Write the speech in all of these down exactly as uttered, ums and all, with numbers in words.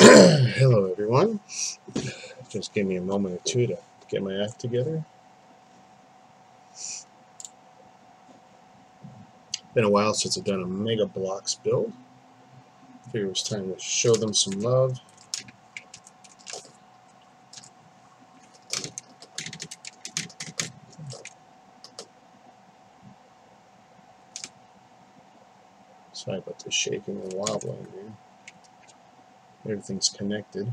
Hello everyone. Just give me a moment or two to get my act together. Been a while since I've done a Mega Bloks build. Figured it was time to show them some love. Sorry about the shaking and wobbling here. Everything's connected.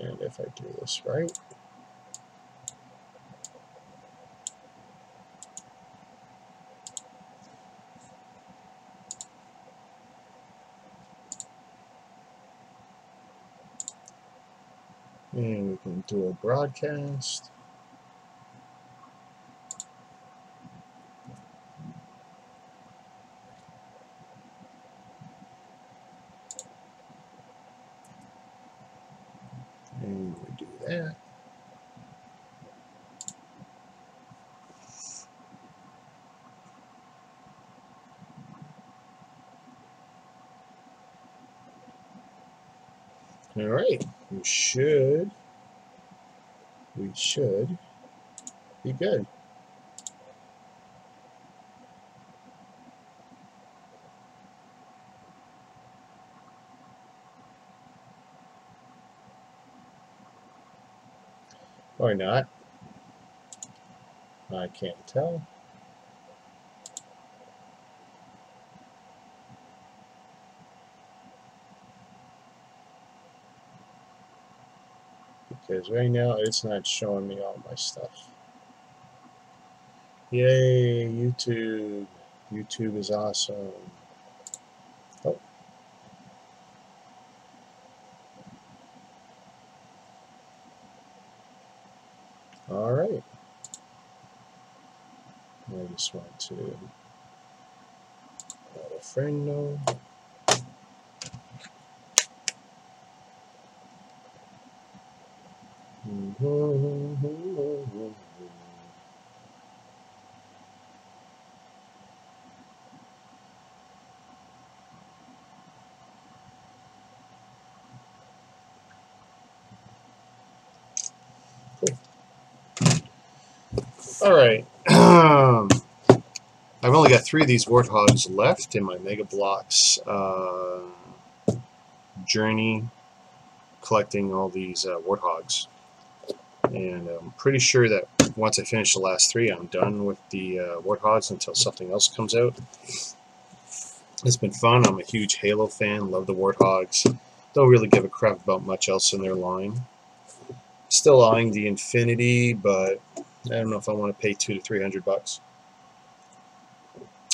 And if I do this right, and we can do a broadcast. All right, we should, we should be good. Or not. I can't tell. Because right now it's not showing me all my stuff. Yay, YouTube. YouTube is awesome. Oh. All right. I just want to let a friend know. Cool. All right. Um, I've only got three of these Warthogs left in my Mega Bloks uh, journey, collecting all these uh, Warthogs. And I'm pretty sure that once I finish the last three, I'm done with the uh, Warthogs until something else comes out. It's been fun. I'm a huge Halo fan. Love the Warthogs. Don't really give a crap about much else in their line. Still eyeing the Infinity, but I don't know if I want to pay two to three hundred bucks.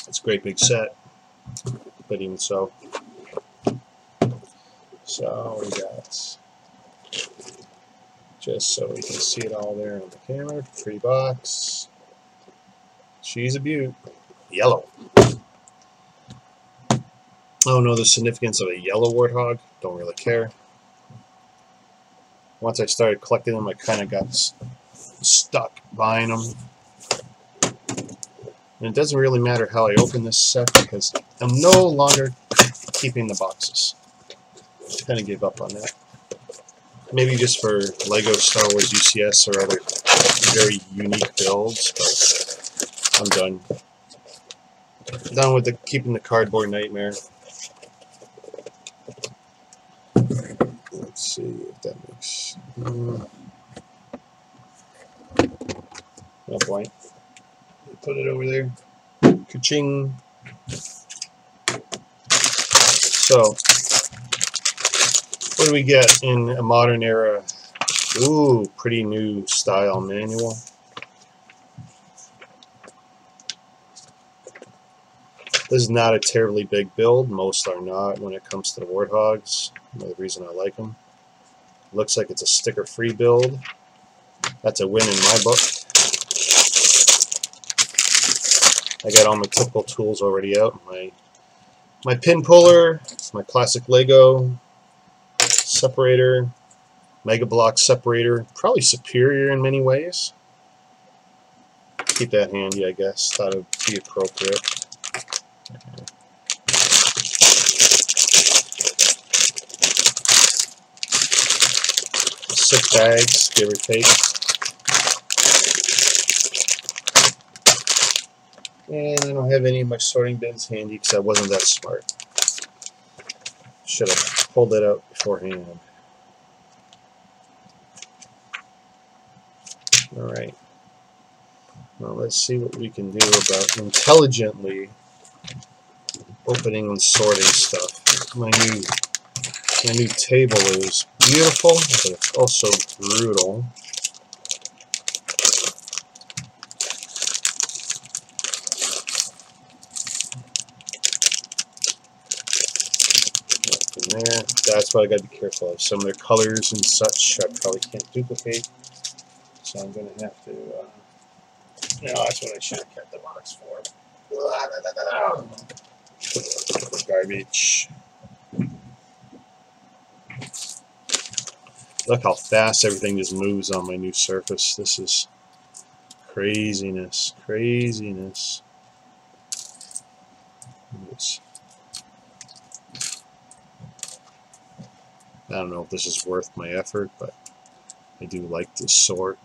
It's a great big set, but even so. So we got, just so we can see it all there on the camera, free box. She's a beaut. Yellow. I don't know the significance of a yellow Warthog. Don't really care. Once I started collecting them, I kind of got stuck buying them. And it doesn't really matter how I open this set because I'm no longer keeping the boxes. I kind of gave up on that. Maybe just for Lego Star Wars U C S or other very unique builds, but I'm done. I'm done with the keeping the cardboard nightmare. Let's see if that makes mm. no point. Put it over there. Ka-ching. So what do we get in a modern era? Ooh, pretty new style manual. This is not a terribly big build. Most are not when it comes to the Warthogs. Another reason I like them. Looks like it's a sticker-free build. That's a win in my book. I got all my typical tools already out. My, my pin puller, my classic Lego separator, Mega Bloks separator, probably superior in many ways. Keep that handy, I guess. Thought it would be appropriate. six bags, give or take. And I don't have any of my sorting bins handy because I wasn't that smart. Should have pulled that out beforehand. Alright. Now let's see what we can do about intelligently opening and sorting stuff. My new, my new table is beautiful, but it's also brutal. There. That's what I gotta be careful of. Some of their colors and such I probably can't duplicate. So I'm gonna have to uh, no, that's what I should have kept the box for. Blah, blah, blah, blah. Garbage. Look how fast everything just moves on my new surface. This is craziness. Craziness. It's I don't know if this is worth my effort, but I do like to sort.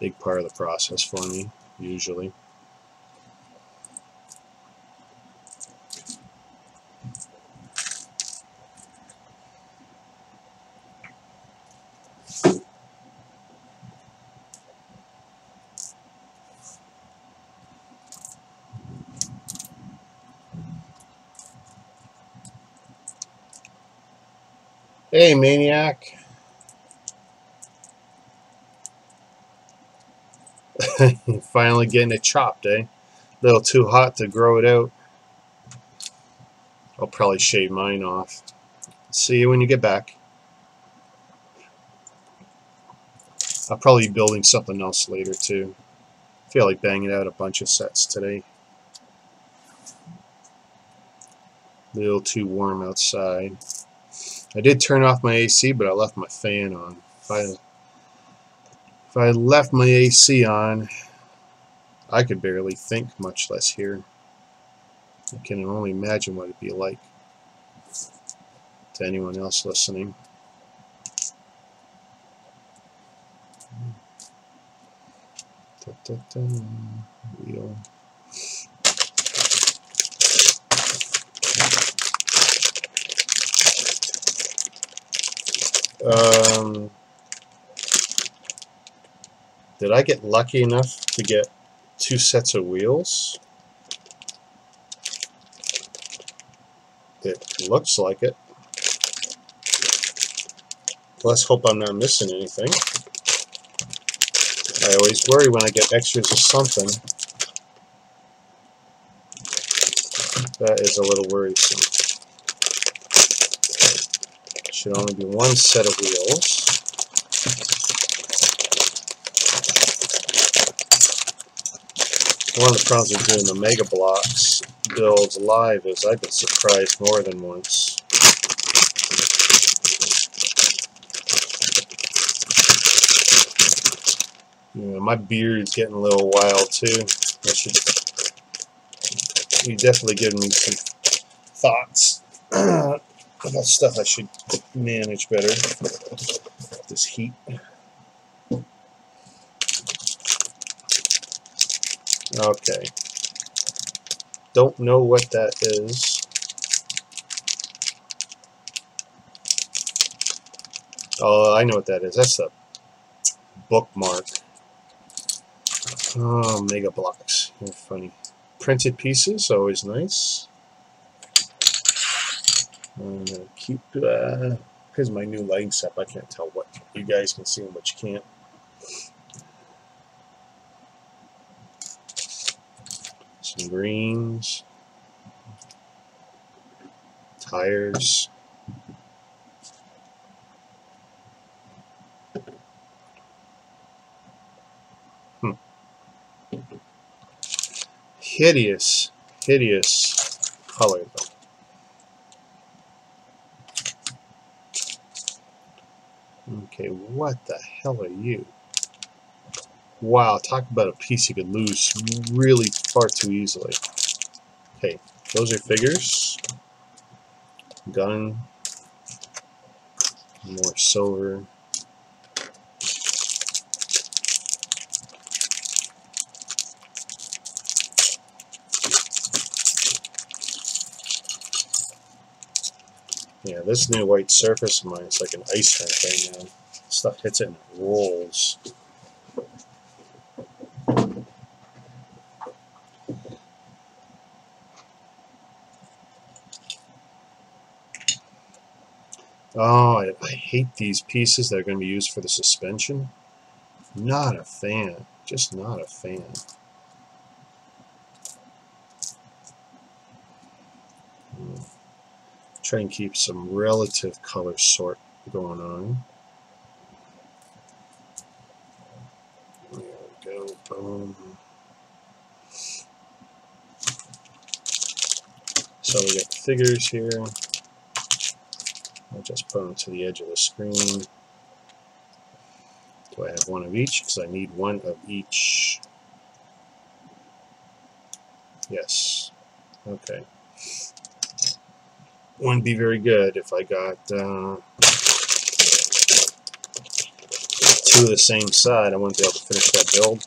Big part of the process for me, usually. Hey, maniac. Finally getting it chopped, eh? A little too hot to grow it out. I'll probably shave mine off. See you when you get back. I'll probably be building something else later, too. I feel like banging out a bunch of sets today. A little too warm outside. I did turn off my A C, but I left my fan on. If I, if I left my A C on, I could barely think, much less hear. I can only imagine what it'd be like to anyone else listening. Da-da-da. Wheel. Um, did I get lucky enough to get two sets of wheels? It looks like it. Let's hope I'm not missing anything. I always worry when I get extras of something. That is a little worrisome. Should only be one set of wheels. One of the problems with doing the Mega Bloks builds live is I've been surprised more than once. Yeah, my beard's getting a little wild too. I should, you definitely given me some thoughts. About stuff I should manage better. This heat. Okay. Don't know what that is. Oh, I know what that is. That's a bookmark. Oh, Mega Bloks. They're funny. Printed pieces, always nice. I'm gonna keep, uh, here's my new lighting setup. I can't tell what you guys can see and what you can't. Some greens, tires, hmm. hideous, hideous color though. Okay, what the hell are you? Wow, talk about a piece you could lose really far too easily. Okay, those are figures. Gun. more silver. Yeah, this new white surface of mine is like an ice rink right now. Stuff hits it and it rolls. Oh, I, I hate these pieces that are going to be used for the suspension. Not a fan. Just not a fan. Try and keep some relative color sort going on. There we go, boom. So we got figures here. I'll just put them to the edge of the screen. Do I have one of each? Because I need one of each. Yes. Okay. Wouldn't be very good if I got uh, two of the same side. I wouldn't be able to finish that build.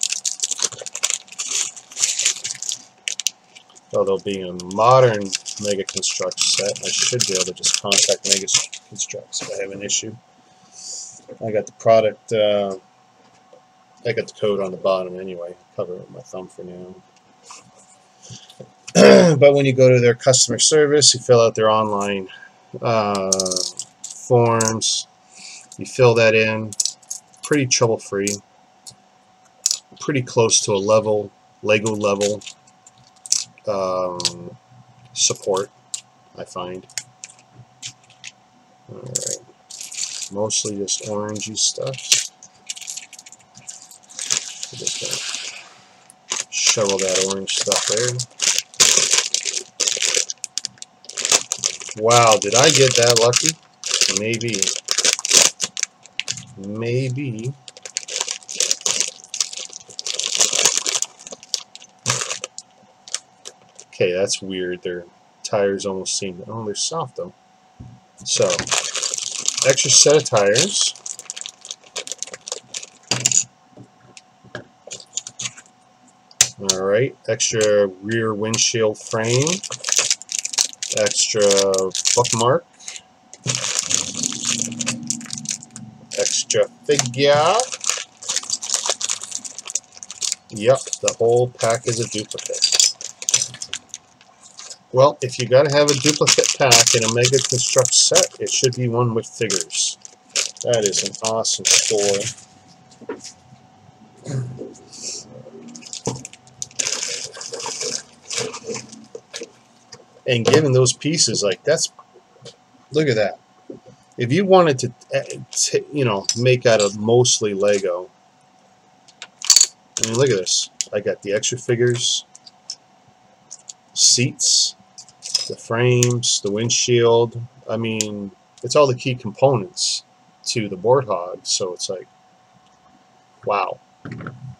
Although being a modern Mega Construx set, I should be able to just contact Mega Construx if I have an issue. I got the product, uh, I got the code on the bottom anyway. Cover it with my thumb for now. But when you go to their customer service, you fill out their online uh, forms, you fill that in, pretty trouble-free, pretty close to a level, Lego level um, support, I find. All right. Mostly just orangey stuff. I'm just gonna shovel that orange stuff there. Wow, did I get that lucky? Maybe. Maybe. Okay, that's weird. Their tires almost seem... Oh, they're soft, though. So, extra set of tires. Alright, extra rear windshield frame. Extra bookmark, extra figure. Yep, the whole pack is a duplicate. Well, if you gotta have a duplicate pack in a Mega Construx set, it should be one with figures. That is an awesome story. And given those pieces, like, that's, look at that. If you wanted to, t you know, make out of mostly Lego, I mean, look at this. I got the extra figures, seats, the frames, the windshield. I mean, it's all the key components to the Warthog, so it's like, wow.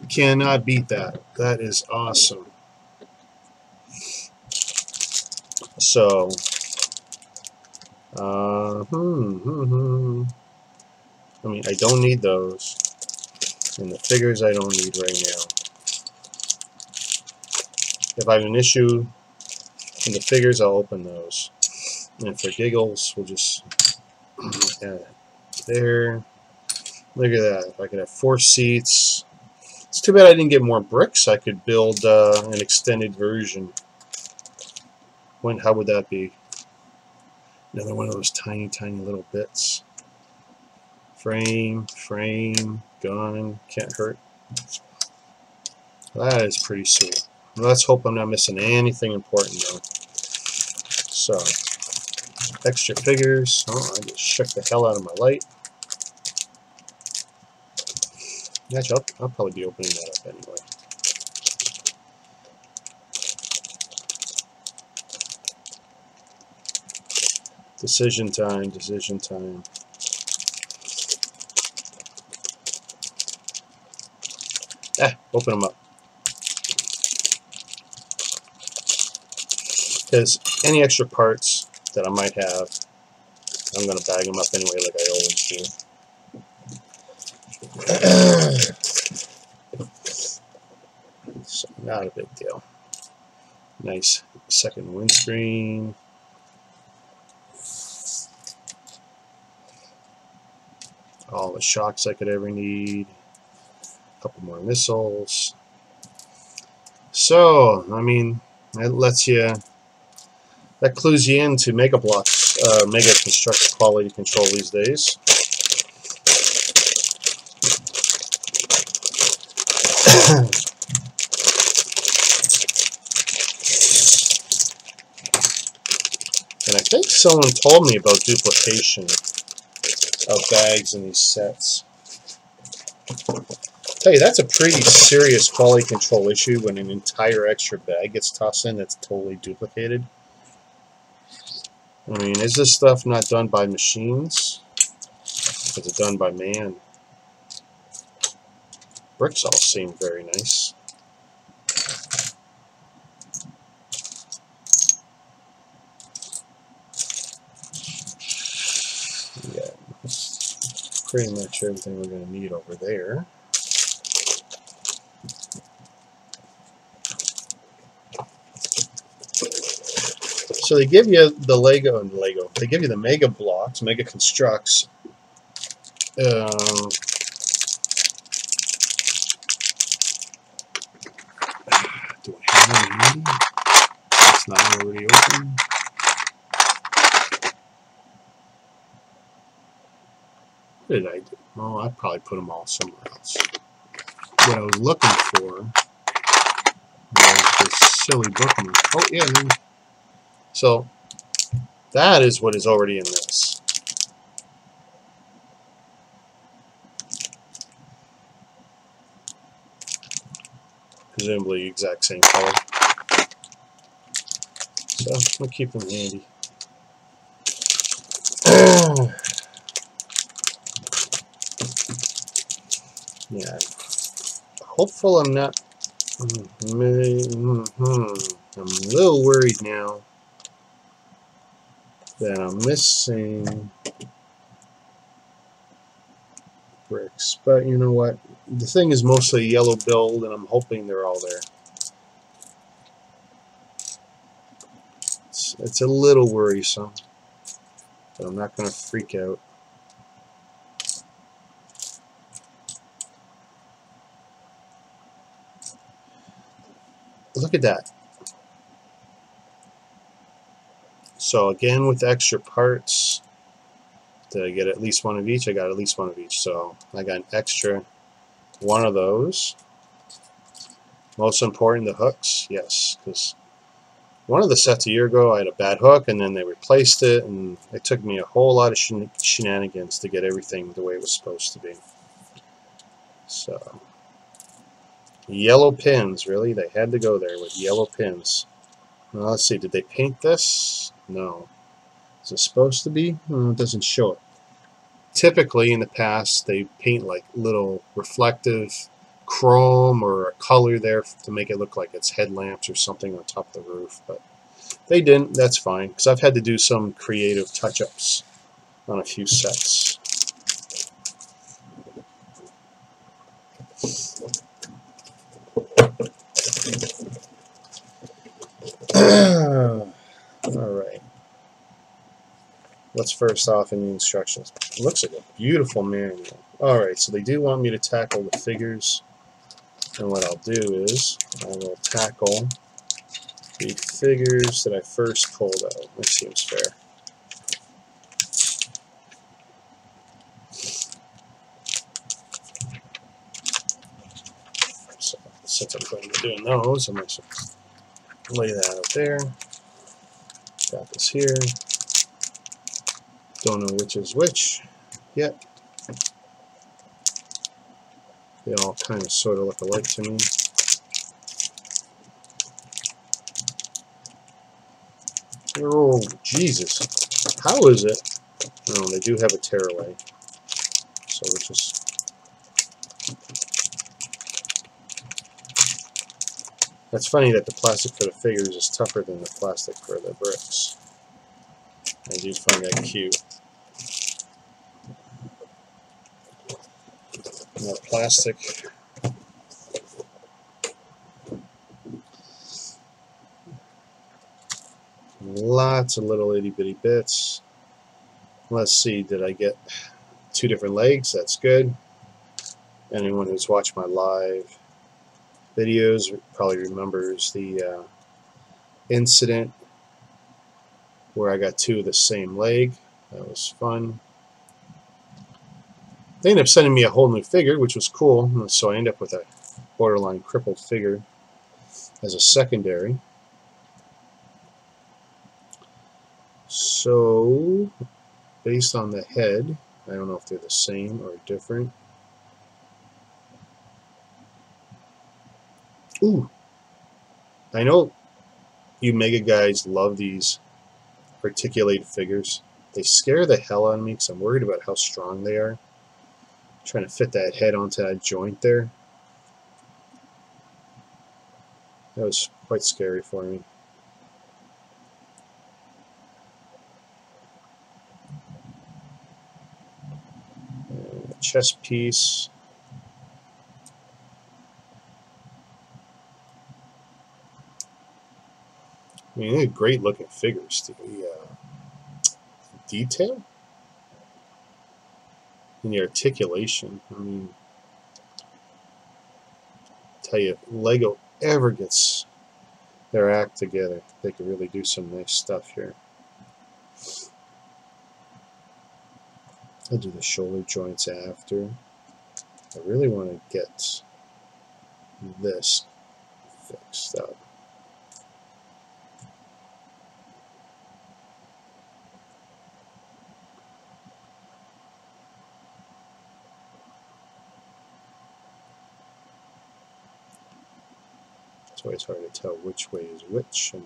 Cannot beat that. That is awesome. So, uh, hmm, hmm, hmm. I mean, I don't need those. And the figures I don't need right now. If I have an issue in the figures, I'll open those. And for giggles, we'll just add it there. Look at that. If I could have four seats. It's too bad I didn't get more bricks. I could build uh, an extended version. When, how would that be? Another one of those tiny, tiny little bits. Frame, frame, gun, can't hurt. That is pretty sweet. Let's hope I'm not missing anything important though. So, extra figures. Oh, I just shook the hell out of my light. Actually, I'll, I'll probably be opening that up anyway. Decision time, decision time. Ah, open them up. Because any extra parts that I might have, I'm gonna bag them up anyway, like I always do. So not a big deal. Nice second windscreen. All the shocks I could ever need. A couple more missiles. So, I mean, that lets you, that clues you into Mega Bloks, uh, Mega Construx quality control these days. And I think someone told me about duplication of bags in these sets. Hey, that's a pretty serious quality control issue when an entire extra bag gets tossed in that's totally duplicated. I mean, is this stuff not done by machines? Is it done by man? Bricks all seem very nice. Yeah, that's pretty much everything we're going to need over there. So they give you the Lego and Lego. They give you the Mega Bloks, Mega Construx. Um, do I have any? It's not already open. What did I do? Oh, I probably put them all somewhere else. What I was looking for was this silly book. Oh yeah. Then, so that is what is already in this. Presumably exact same color. So we'll keep them handy. Yeah. Hopeful I'm not. Mm-hmm. I'm a little worried now that I'm missing bricks, but you know what? The thing is mostly yellow build, and I'm hoping they're all there. It's, it's a little worrisome, but I'm not going to freak out. Look at that. So again, with extra parts, did I get at least one of each? I got at least one of each, so I got an extra one of those. Most important, the hooks, yes, because one of the sets a year ago, I had a bad hook, and then they replaced it, and it took me a whole lot of shen shenanigans to get everything the way it was supposed to be. So, yellow pins, really? They had to go there with yellow pins. Well, let's see, did they paint this? No. Is it supposed to be? No, it doesn't show it. Typically, in the past, they paint like little reflective chrome or a color there to make it look like it's headlamps or something on top of the roof, but they didn't. That's fine, because I've had to do some creative touch-ups on a few sets. Alright. Let's first off in the instructions. It looks like a beautiful manual. Alright, so they do want me to tackle the figures. And what I'll do is I will tackle the figures that I first pulled out. That seems fair. So since I'm going to be doing those, I might just lay that up there. Got this here. Don't know which is which yet. They all kind of sort of look alike to me. Oh, Jesus. How is it? No, they do have a tearaway. So we're just That's funny that the plastic for the figures is tougher than the plastic for the bricks. I do find that cute. more plastic. Lots of little itty bitty bits. Let's see, did I get two different legs? That's good. Anyone who's watched my live videos probably remembers the uh, incident where I got two of the same leg. That was fun. They ended up sending me a whole new figure, which was cool, so I ended up with a borderline crippled figure as a secondary. So, based on the head, I don't know if they're the same or different. Ooh, I know you Mega guys love these articulated figures. They scare the hell out of me because I'm worried about how strong they are. I'm trying to fit that head onto that joint there. That was quite scary for me. And a chest piece. I mean, they're great looking figures to be uh, detail and the articulation. I mean, I tell you, if Lego ever gets their act together, they could really do some nice stuff here. I'll do the shoulder joints after. I really want to get this fixed up. That's why it's hard to tell which way is which and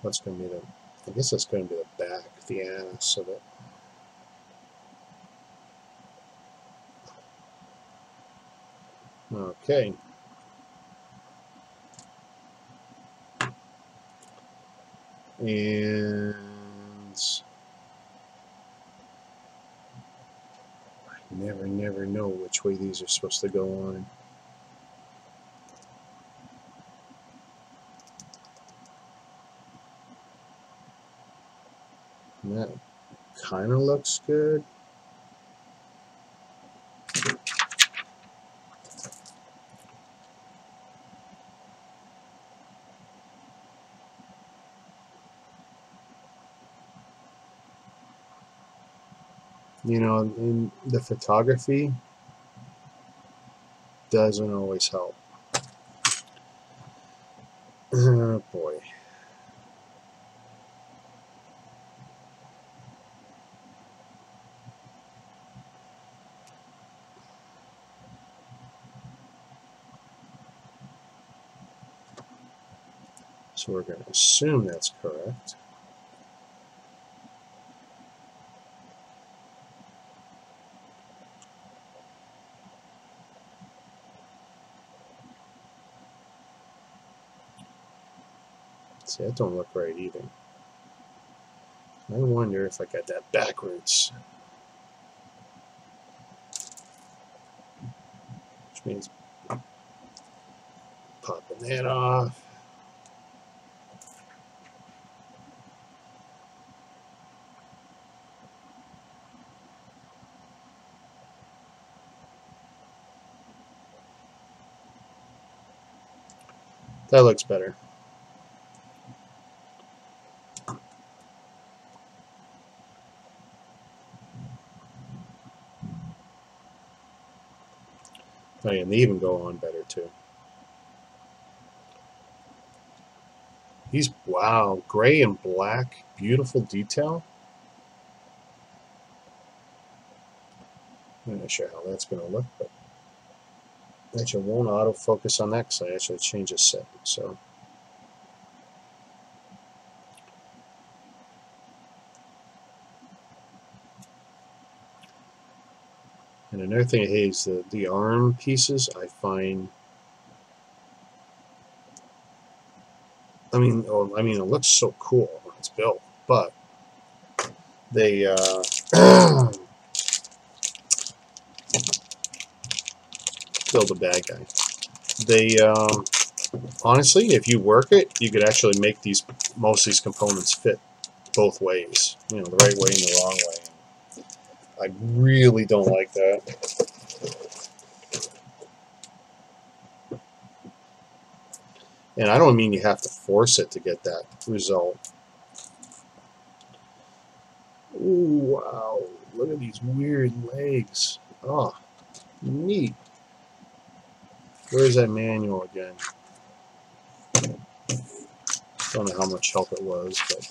what's going to be the, I guess that's going to be the back, the ass of it. Okay. And I never, never know which way these are supposed to go on. That kind of looks good. You know, in the photography doesn't always help. Oh boy. So we're going to assume that's correct. See, that don't look right either. I wonder if I got that backwards. Which means popping that off. That looks better. Oh, and they even go on better too. These, wow, gray and black, beautiful detail. I'm not sure how that's going to look, but actually, won't autofocus on that because I actually changed the setting. So, and another thing I hate is the the arm pieces. I find, I mean, oh, I mean, it looks so cool when it's built, but they uh, build a bad guy. They, um, honestly, if you work it, you could actually make these most of these components fit both ways. You know, the right way and the wrong way. I really don't like that. And I don't mean you have to force it to get that result. Ooh, wow. Look at these weird legs. Oh, neat. Where's that manual again? Don't know how much help it was, but...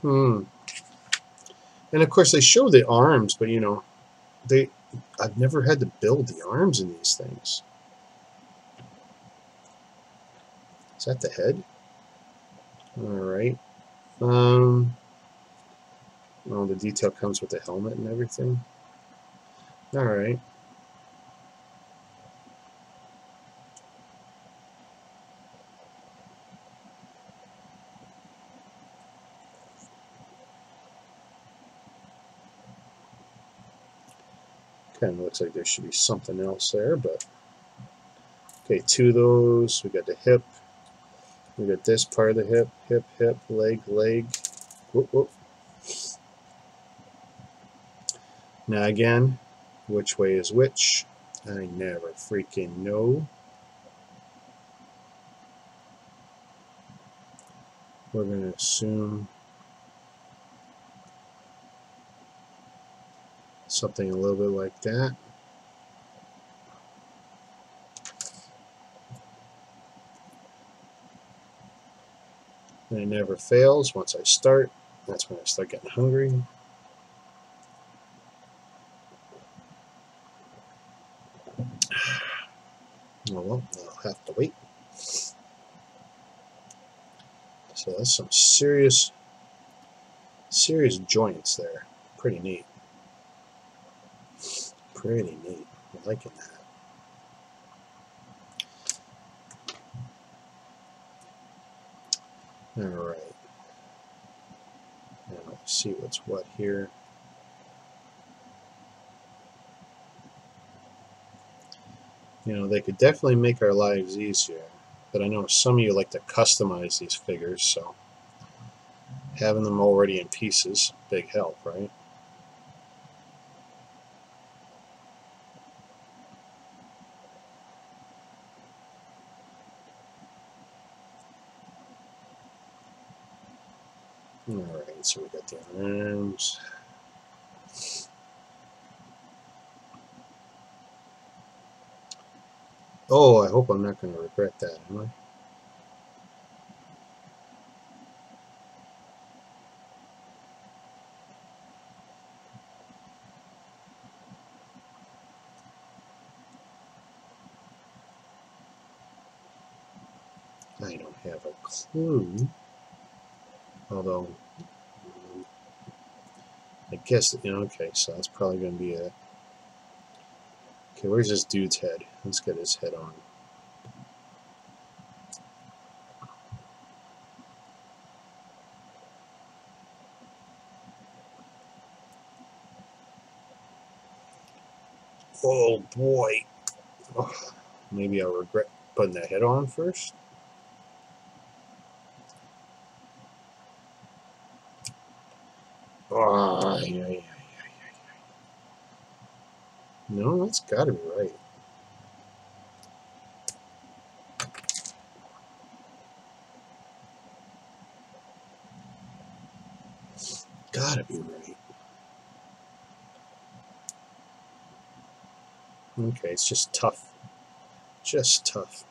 Hmm. And of course they show the arms, but you know, they... I've never had to build the arms in these things. Is that the head? Alright. Um, well, the detail comes with the helmet and everything. Alright. Kind of looks like there should be something else there, but okay, two of those. We got the hip. We got this part of the hip, hip, hip, leg, leg. Whoop, whoop. Now again, which way is which? I never freaking know. We're gonna assume something a little bit like that. And it never fails. Once I start, that's when I start getting hungry. Oh well, I'll have to wait. So that's some serious, serious joints there. Pretty neat. Pretty neat. I'm liking that. Alright. Now let's see what's what here. You know, they could definitely make our lives easier, but I know some of you like to customize these figures, so having them already in pieces, big help, right? Alright, so we got the arms. Oh, I hope I'm not going to regret that, am I? I don't have a clue. Although, I guess, you know, okay, so that's probably going to be a... Okay, where's this dude's head? Let's get his head on. Oh, boy. Oh, maybe I'll regret putting that head on first. Oh, yeah, yeah, yeah, yeah, yeah. No, that's got to be right. Got to be right. Okay, it's just tough. Just tough.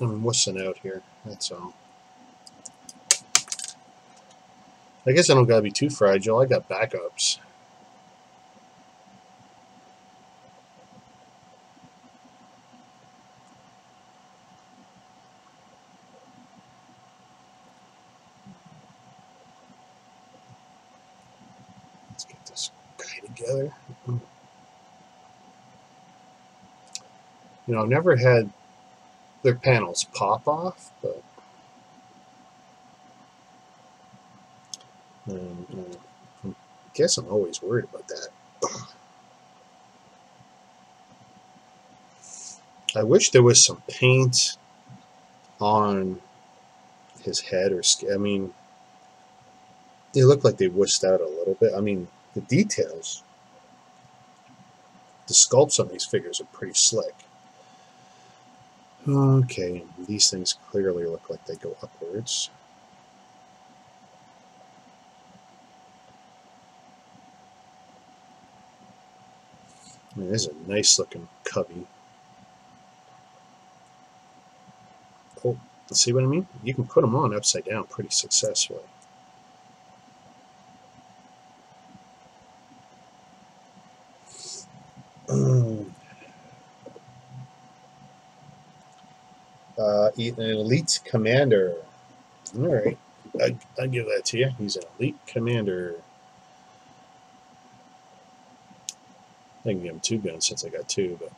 I'm wussing out here, that's all. I guess I don't gotta be too fragile, I got backups. Let's get this guy together. You know, I've never had their panels pop off, but guess I'm always worried about that. I wish there was some paint on his head or skin. I mean, it looked like they wussed out a little bit. I mean, the details, the sculpts on these figures are pretty slick. Okay, these things clearly look like they go upwards. I mean, this is a nice looking cubby. Oh, see what I mean? You can put them on upside down pretty successfully. Uh, an Elite Commander. Alright, I, I give that to you. He's an Elite Commander. I can give him two guns since I got two, but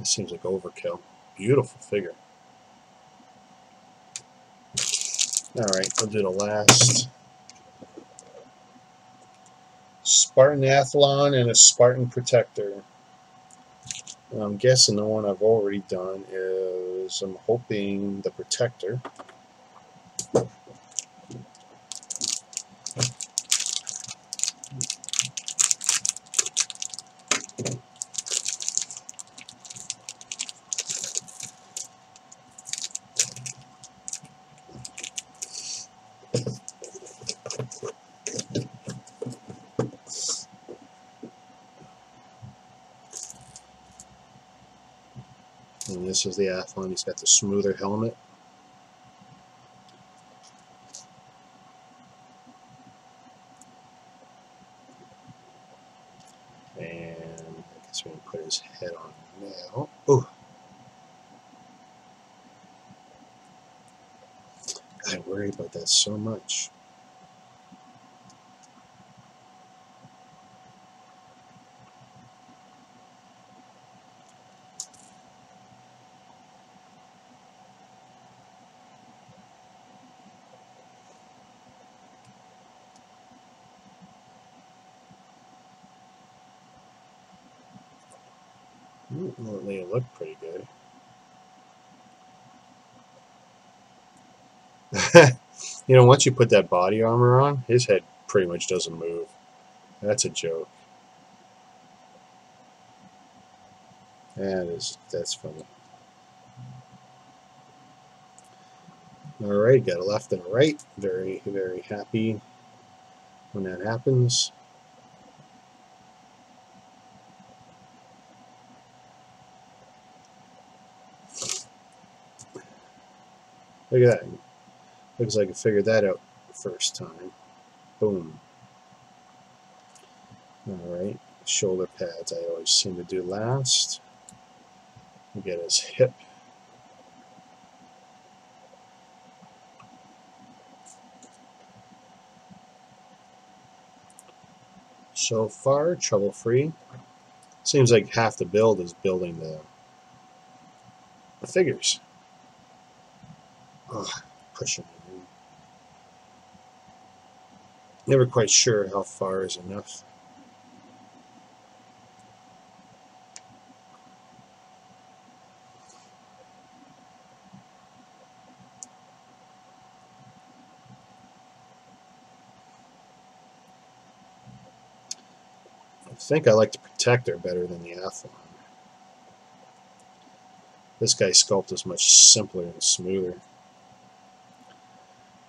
it seems like overkill. Beautiful figure. Alright, we'll do the last. Spartan Arhlon and a Spartan Protector. And I'm guessing the one I've already done is, I'm hoping, the Protector. And this is the Arhlon. He's got the smoother helmet. And I guess we can put his head on now. Oh! I worry about that so much. They look pretty good. You know, once you put that body armor on, his head pretty much doesn't move. That's a joke. That is, that's funny. Alright, got a left and a right. Very, very happy when that happens. Look at that. Looks like I figured that out the first time. Boom. Alright. Shoulder pads I always seem to do last. We get his hip. So far, trouble free. Seems like half the build is building the, the figures. Oh, pushing it. Never quite sure how far is enough. I think I like the Protector better than the Arhlon. This guy's sculpt is much simpler and smoother.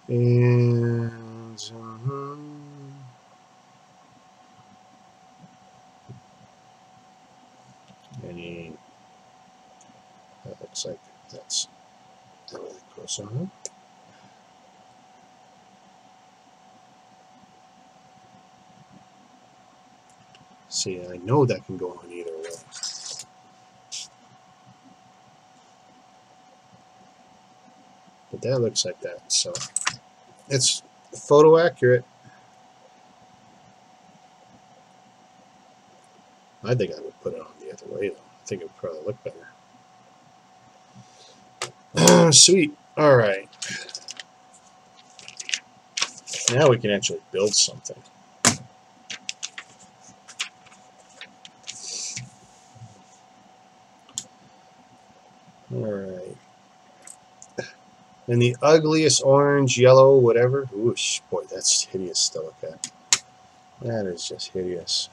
And uh-huh. Any that looks like that's really close on. See, I know that can go on either way. But that looks like that, so it's photo accurate. I think I would put it on the other way, though. I think it would probably look better. Sweet. All right. Now we can actually build something. And the ugliest orange, yellow, whatever. Whoosh, boy, that's hideous to look at. That is just hideous.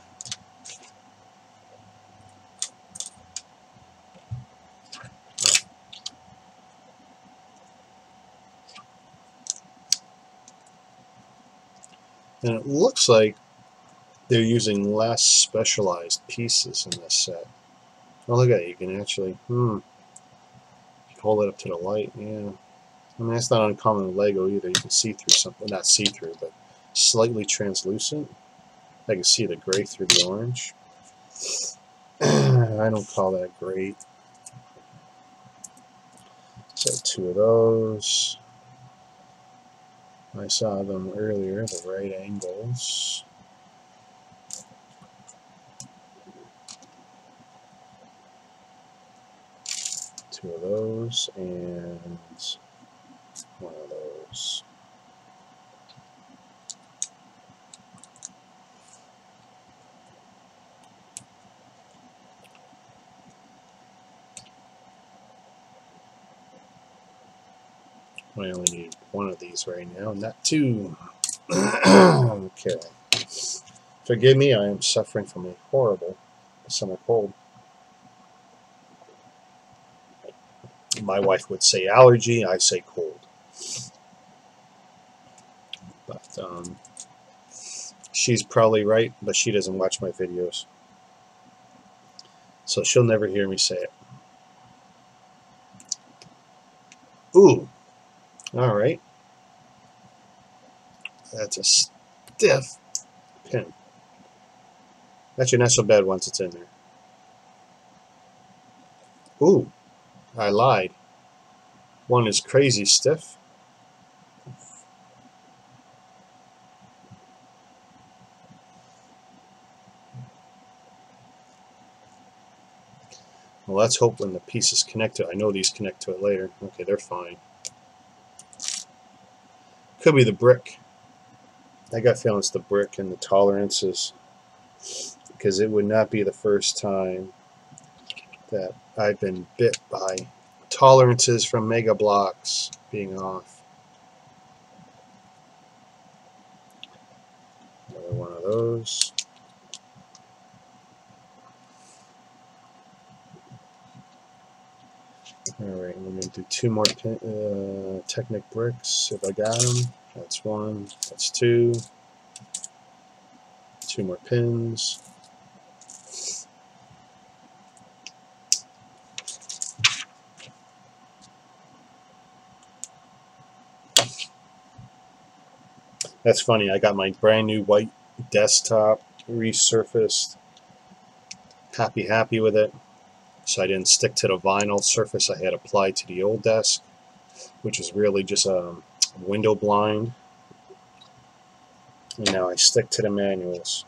And it looks like they're using less specialized pieces in this set. Oh, look at it. You can actually, hmm, hold it up to the light. Yeah. I mean, that's not uncommon in Lego either. You can see through something. Not see through, but slightly translucent. I can see the gray through the orange. I don't call that great. So, two of those. I saw them earlier, the right angles. Two of those and one of those. I only need one of these right now, not two. Okay. Forgive me, I am suffering from a horrible summer cold. My wife would say allergy, I say cold. But um, she's probably right, but she doesn't watch my videos. So she'll never hear me say it. Ooh. Alright, that's a stiff pin. Actually, not so bad once it's in there. Ooh, I lied. One is crazy stiff. Well, let's hope when the pieces connect to it. I know these connect to it later. Okay, they're fine. Could be the brick. I got feeling it's the brick and the tolerances, because it would not be the first time that I've been bit by tolerances from Mega Bloks being off. Another one of those. Alright, I'm going to do two more uh, Technic bricks, if I got them. That's one, that's two. Two more pins. That's funny, I got my brand new white desktop resurfaced. Happy, happy with it. So I didn't stick to the vinyl surface I had applied to the old desk, which was really just a window blind. And now I stick to the manuals.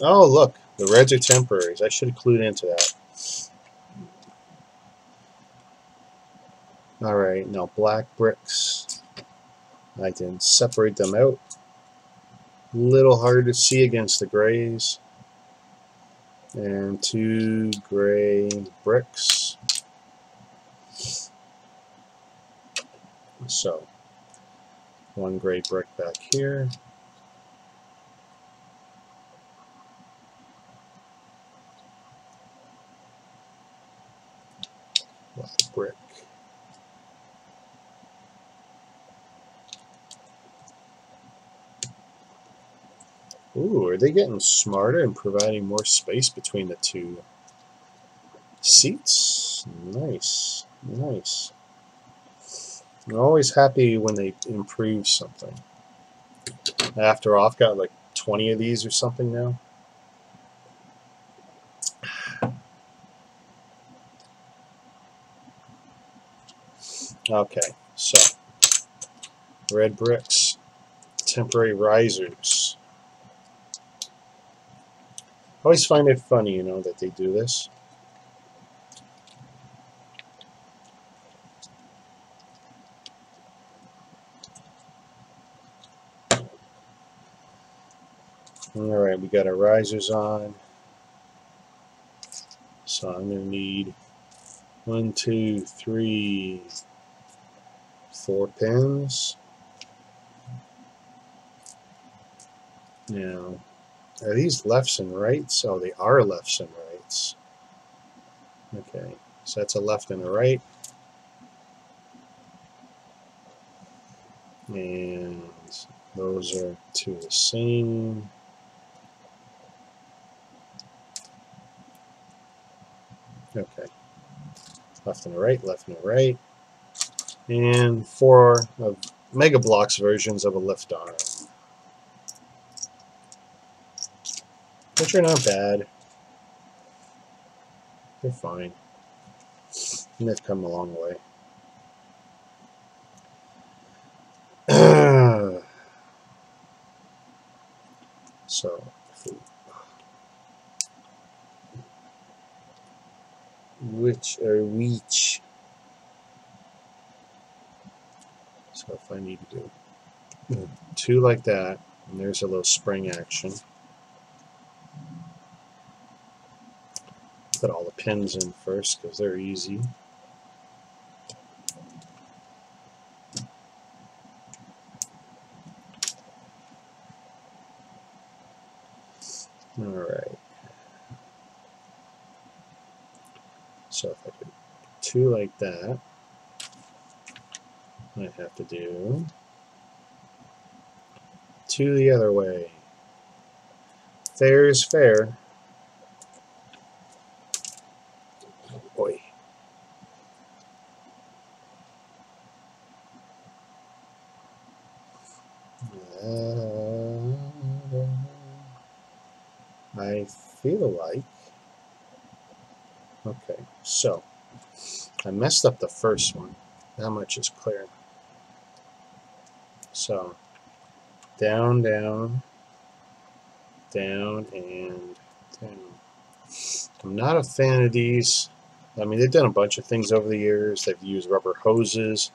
Oh, look, the reds are temporaries. I should have clued into that. All right, now black bricks. I can separate them out. A little hard to see against the grays. And two gray bricks. So, one gray brick back here. Black brick. Ooh, are they getting smarter and providing more space between the two seats? Nice, nice. I'm always happy when they improve something. After all, I've got like twenty of these or something now. Okay, so red bricks, temporary risers. I always find it funny, you know, that they do this. Alright, we got our risers on. So I'm going to need one, two, three, four pins. Now, are these lefts and rights? Oh, they are lefts and rights. Okay, so that's a left and a right. And those are two the same. Okay, left and a right, left and a right. And four of Mega Bloks versions of a lift arm, which are not bad. They're fine. And they've come a long way. So, which are which? So if I need to do mm. two like that, and there's a little spring action. Put all the pins in first because they're easy. All right. So if I do two like that, I have to do two the other way. Fair is fair. Boy. Uh, I feel like. Okay, so I messed up the first one. That much is clear. So, down, down, down, and down. I'm not a fan of these. I mean, they've done a bunch of things over the years. They've used rubber hoses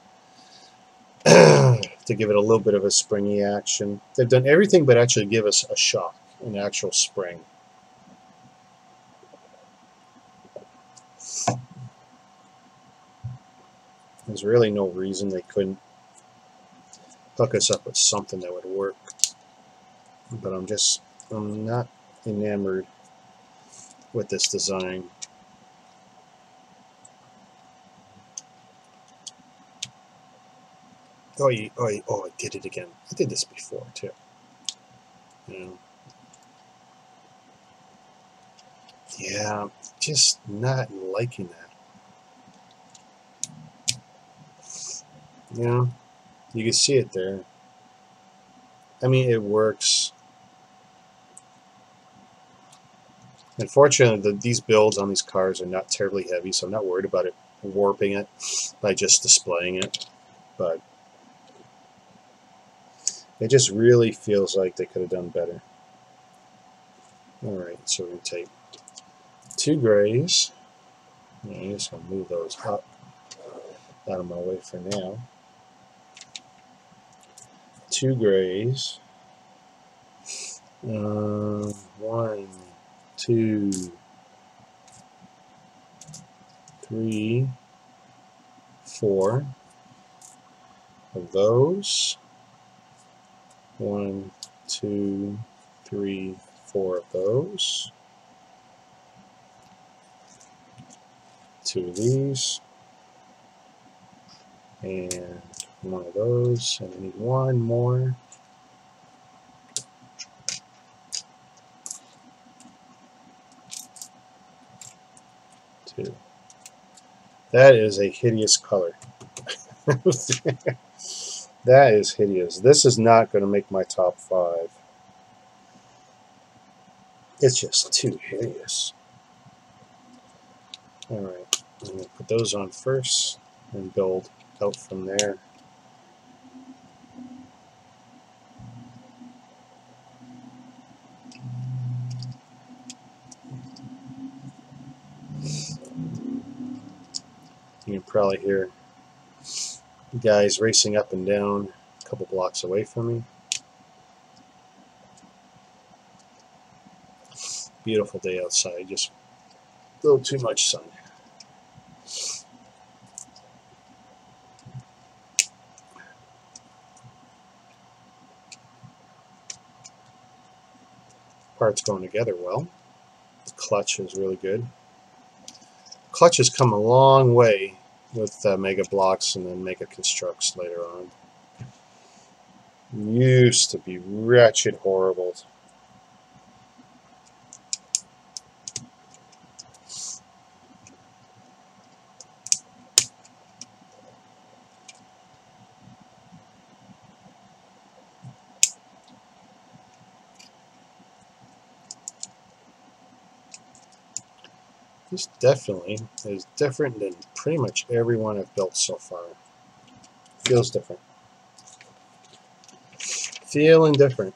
to give it a little bit of a springy action. They've done everything but actually give us a shock, an actual spring. There's really no reason they couldn't hook us up with something that would work, but I'm just I'm not enamored with this design. Oh, you, oh, you, oh! I did it again. I did this before too. Yeah, yeah, just not liking that. Yeah. You can see it there. I mean, it works. Unfortunately, the, these builds on these cars are not terribly heavy, so I'm not worried about it warping it by just displaying it. But it just really feels like they could have done better. Alright, so we're going to take two grays. And I'm just going to move those up out of my way for now. Two grays. Uh, one, two, three, four of those. One, two, three, four of those. Two of these. And one of those, and I need one more. Two. That is a hideous color. That is hideous. This is not going to make my top five. It's just too hideous. Alright, I'm going to put those on first and build out from there. You can probably hear guys racing up and down a couple blocks away from me. Beautiful day outside, just A little too much sun. Parts going together well. The clutch is really good. Clutch has come a long way with uh, Mega Bloks and then Mega Construx later on. Used to be wretched horrible. This definitely is different than pretty much everyone I've built so far. Feels different. Feeling different.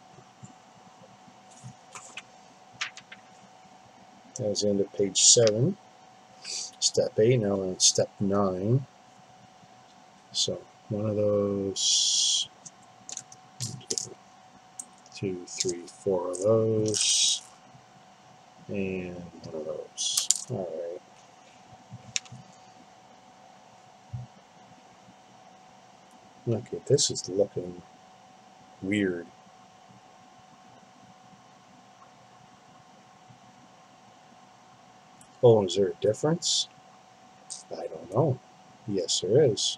That was the end of page seven. Step eight, now we're on step nine. So, one of those. Two, three, four of those. And one of those. Alright. Okay, this is looking weird. Oh, is there a difference? I don't know. Yes, there is.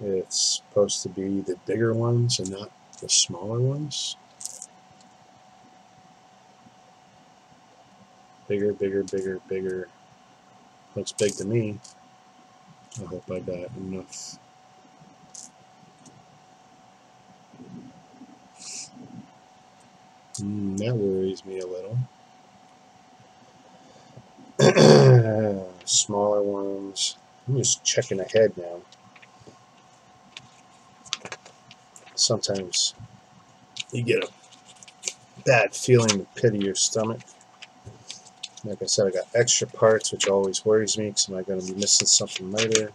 It's supposed to be the bigger ones and not the smaller ones. Bigger, bigger, bigger, bigger. Looks big to me. I hope I got enough. Mm, that worries me a little. Smaller ones. I'm just checking ahead now. Sometimes you get a bad feeling in the pit of your stomach. Like I said, I got extra parts, which always worries me, because am I going to be missing something later?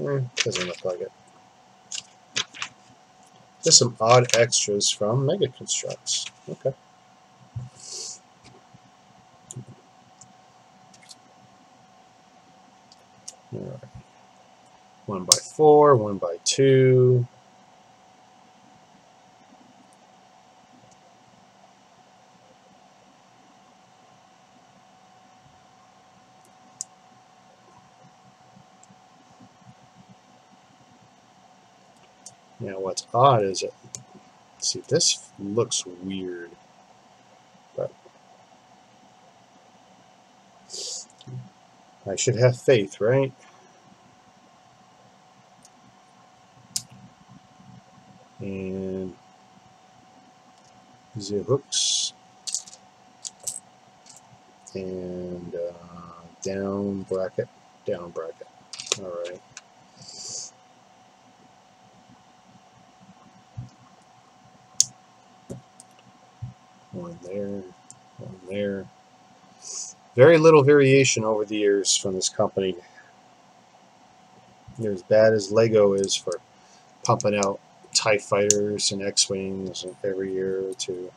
Eh, doesn't look like it. Just some odd extras from Mega Construx. Okay. Alright. One by four, one by two. Now what's odd is it, see, this looks weird, but I should have faith, right? And the hooks, and uh, down bracket, down bracket, alright. One there, one there. Very little variation over the years from this company. They're as bad as Lego is for pumping out TIE Fighters and X-Wings every year or two.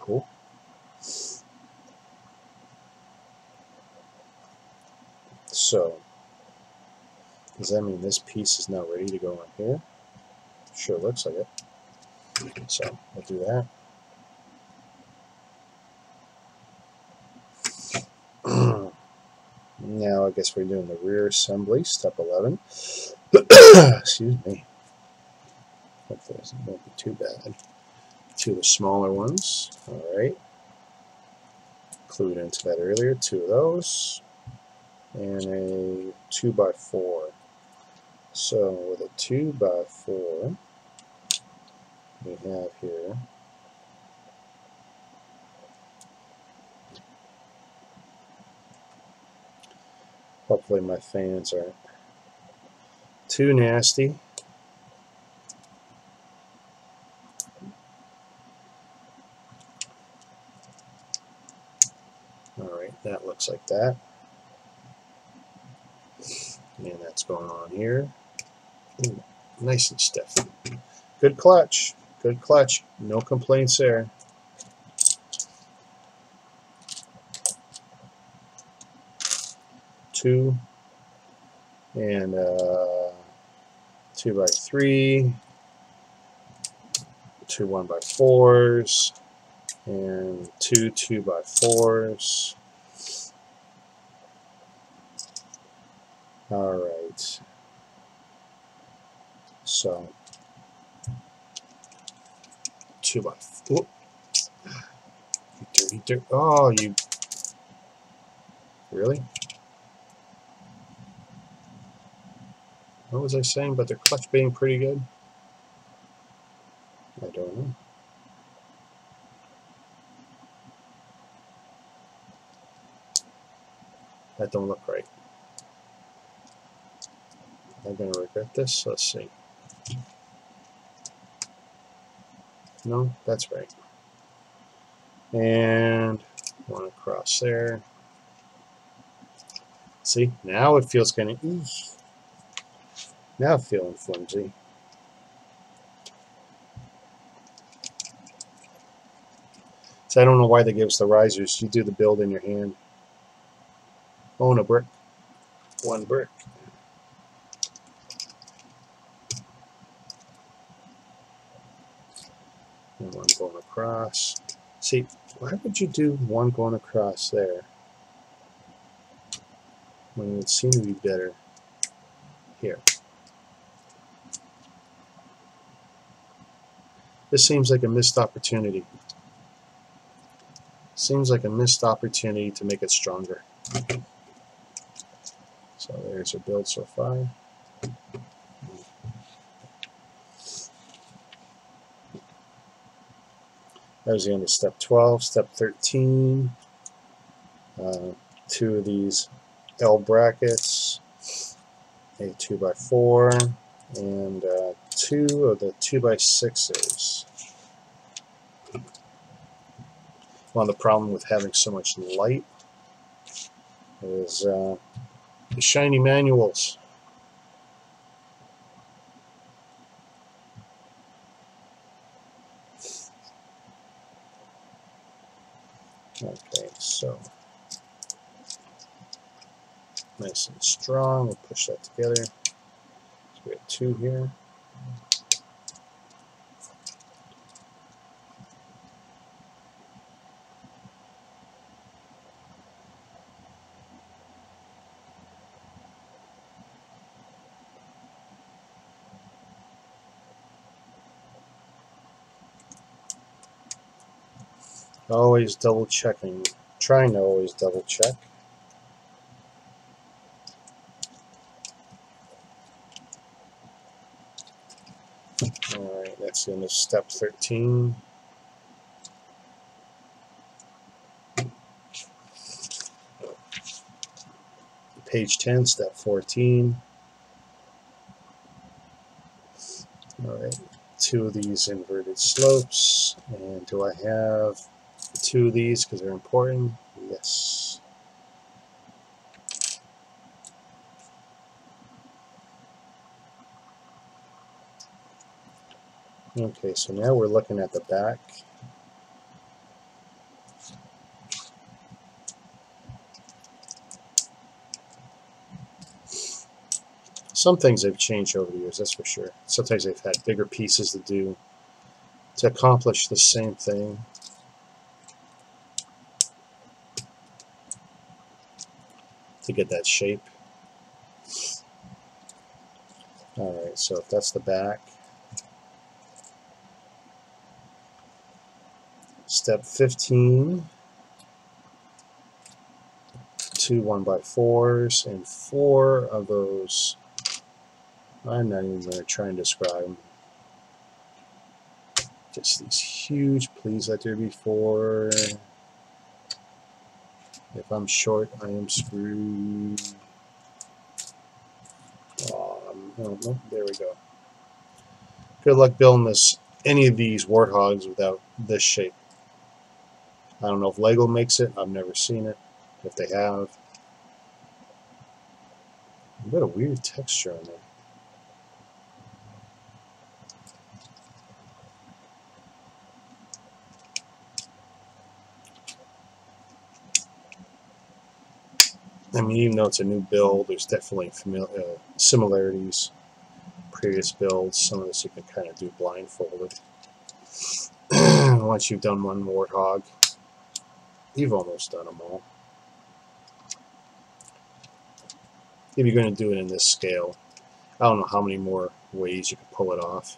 Cool. So, does that mean this piece is now ready to go in here? Sure looks like it. So we'll do that. Now I guess we're doing the rear assembly, step eleven. Excuse me. Hopefully it won't be too bad. Two of the smaller ones. Alright. Clued into that earlier. Two of those. And a two by four. So with a two by four, we have here hopefully my fans aren't too nasty. Alright, that looks like that. And that's going on here. Ooh, nice and stiff. Good clutch. Good clutch. No complaints there. two and uh, two by three, two one by fours, and two two by fours. All right. So two by four. You dirty, dirty. Oh, you really? What was I saying about the clutch being pretty good? I don't know. That don't look right. I'm gonna regret this. Let's see. No, that's right. And one across there. See, now it feels kind of easy. Now feeling flimsy. So I don't know why they give us the risers. You do the build in your hand. Own a brick. One brick. And one going across. See, why would you do one going across there? When it would seem to be better here. This seems like a missed opportunity. Seems like a missed opportunity to make it stronger. So there's a build so far. That was the end of step twelve. Step thirteen. Uh, two of these L brackets, a two by four, and uh, two of the two by sixes. One of the problems with having so much light is uh, the shiny manuals. Okay, so nice and strong. We'll push that together. So we have two here. Always double checking. Trying to always double check. Alright, that's the end of step thirteen. Page ten, step fourteen. Alright, two of these inverted slopes. And do I have two of these because they're important? Yes. Okay, so now we're looking at the back. Some things have changed over the years, that's for sure. Sometimes they've had bigger pieces to do to accomplish the same thing. To get that shape. Alright, so if that's the back. Step fifteen, two one by fours, and four of those. I'm not even going to try and describe them. Just these huge, please let there be four. If I'm short, I am screwed. Um, oh, no, there we go. Good luck building this, any of these Warthogs without this shape. I don't know if Lego makes it. I've never seen it. If they have. You've got a weird texture on there. I mean, even though it's a new build, there's definitely familiar, uh, similarities. Previous builds, some of this you can kind of do blindfolded. Once you've done one Warthog, you've almost done them all. If you're going to do it in this scale, I don't know how many more ways you can pull it off.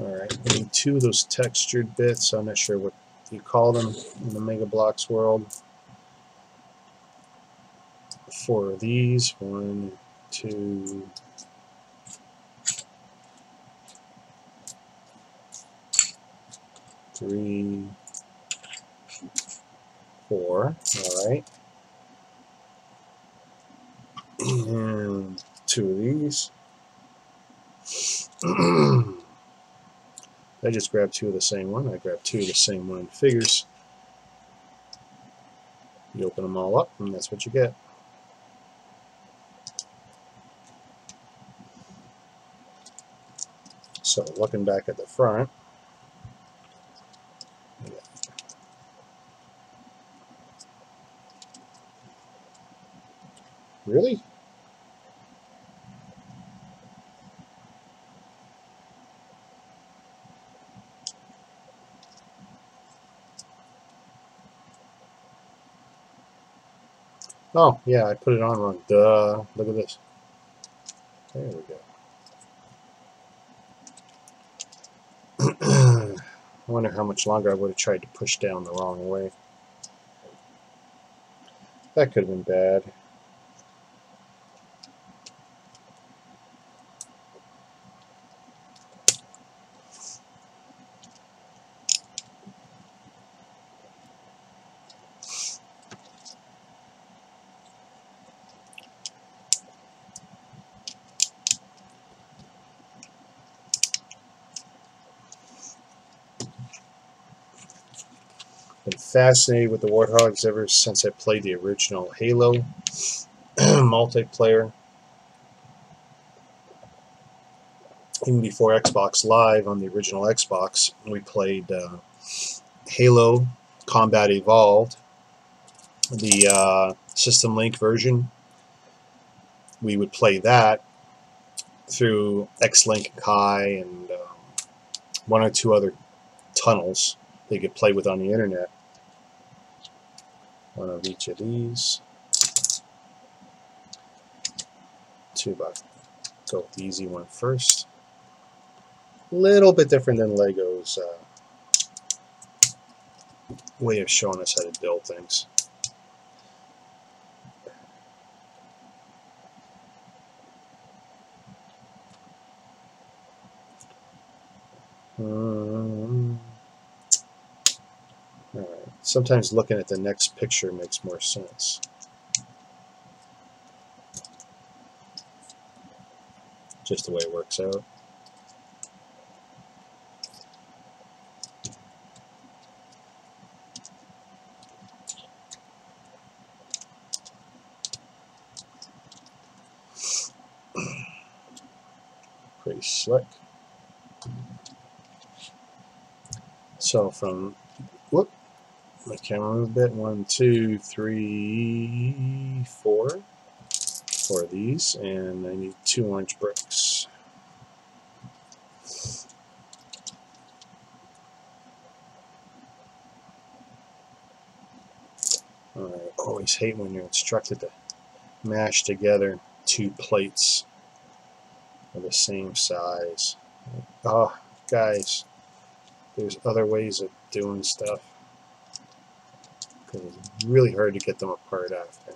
Alright, I need two of those textured bits. I'm not sure what you call them in the Mega Bloks world. Four of these. One, two, three, four. Alright. And two of these. I just grabbed two of the same one. I grabbed two of the same one figures. You open them all up, and that's what you get. So, looking back at the front, yeah. Really? Oh, yeah, I put it on wrong. Duh. Look at this. There we go. I wonder how much longer I would have tried to push down the wrong way. That could have been bad. Fascinated with the Warthogs ever since I played the original Halo multiplayer. Even before Xbox Live on the original Xbox, we played uh, Halo Combat Evolved, the uh, System Link version. We would play that through X-Link Kai and um, one or two other tunnels that you could play with on the internet. One of each of these. Two bucks. Go with the easy one first. Little bit different than Lego's uh, way of showing us how to build things. Sometimes looking at the next picture makes more sense. Just the way it works out. Pretty slick. So from, whoop. My camera move a bit. One, two, three, four. Four of these, and I need two orange bricks. I always hate when you're instructed to mash together two plates of the same size. Oh, guys, there's other ways of doing stuff. Because it's really hard to get them apart after.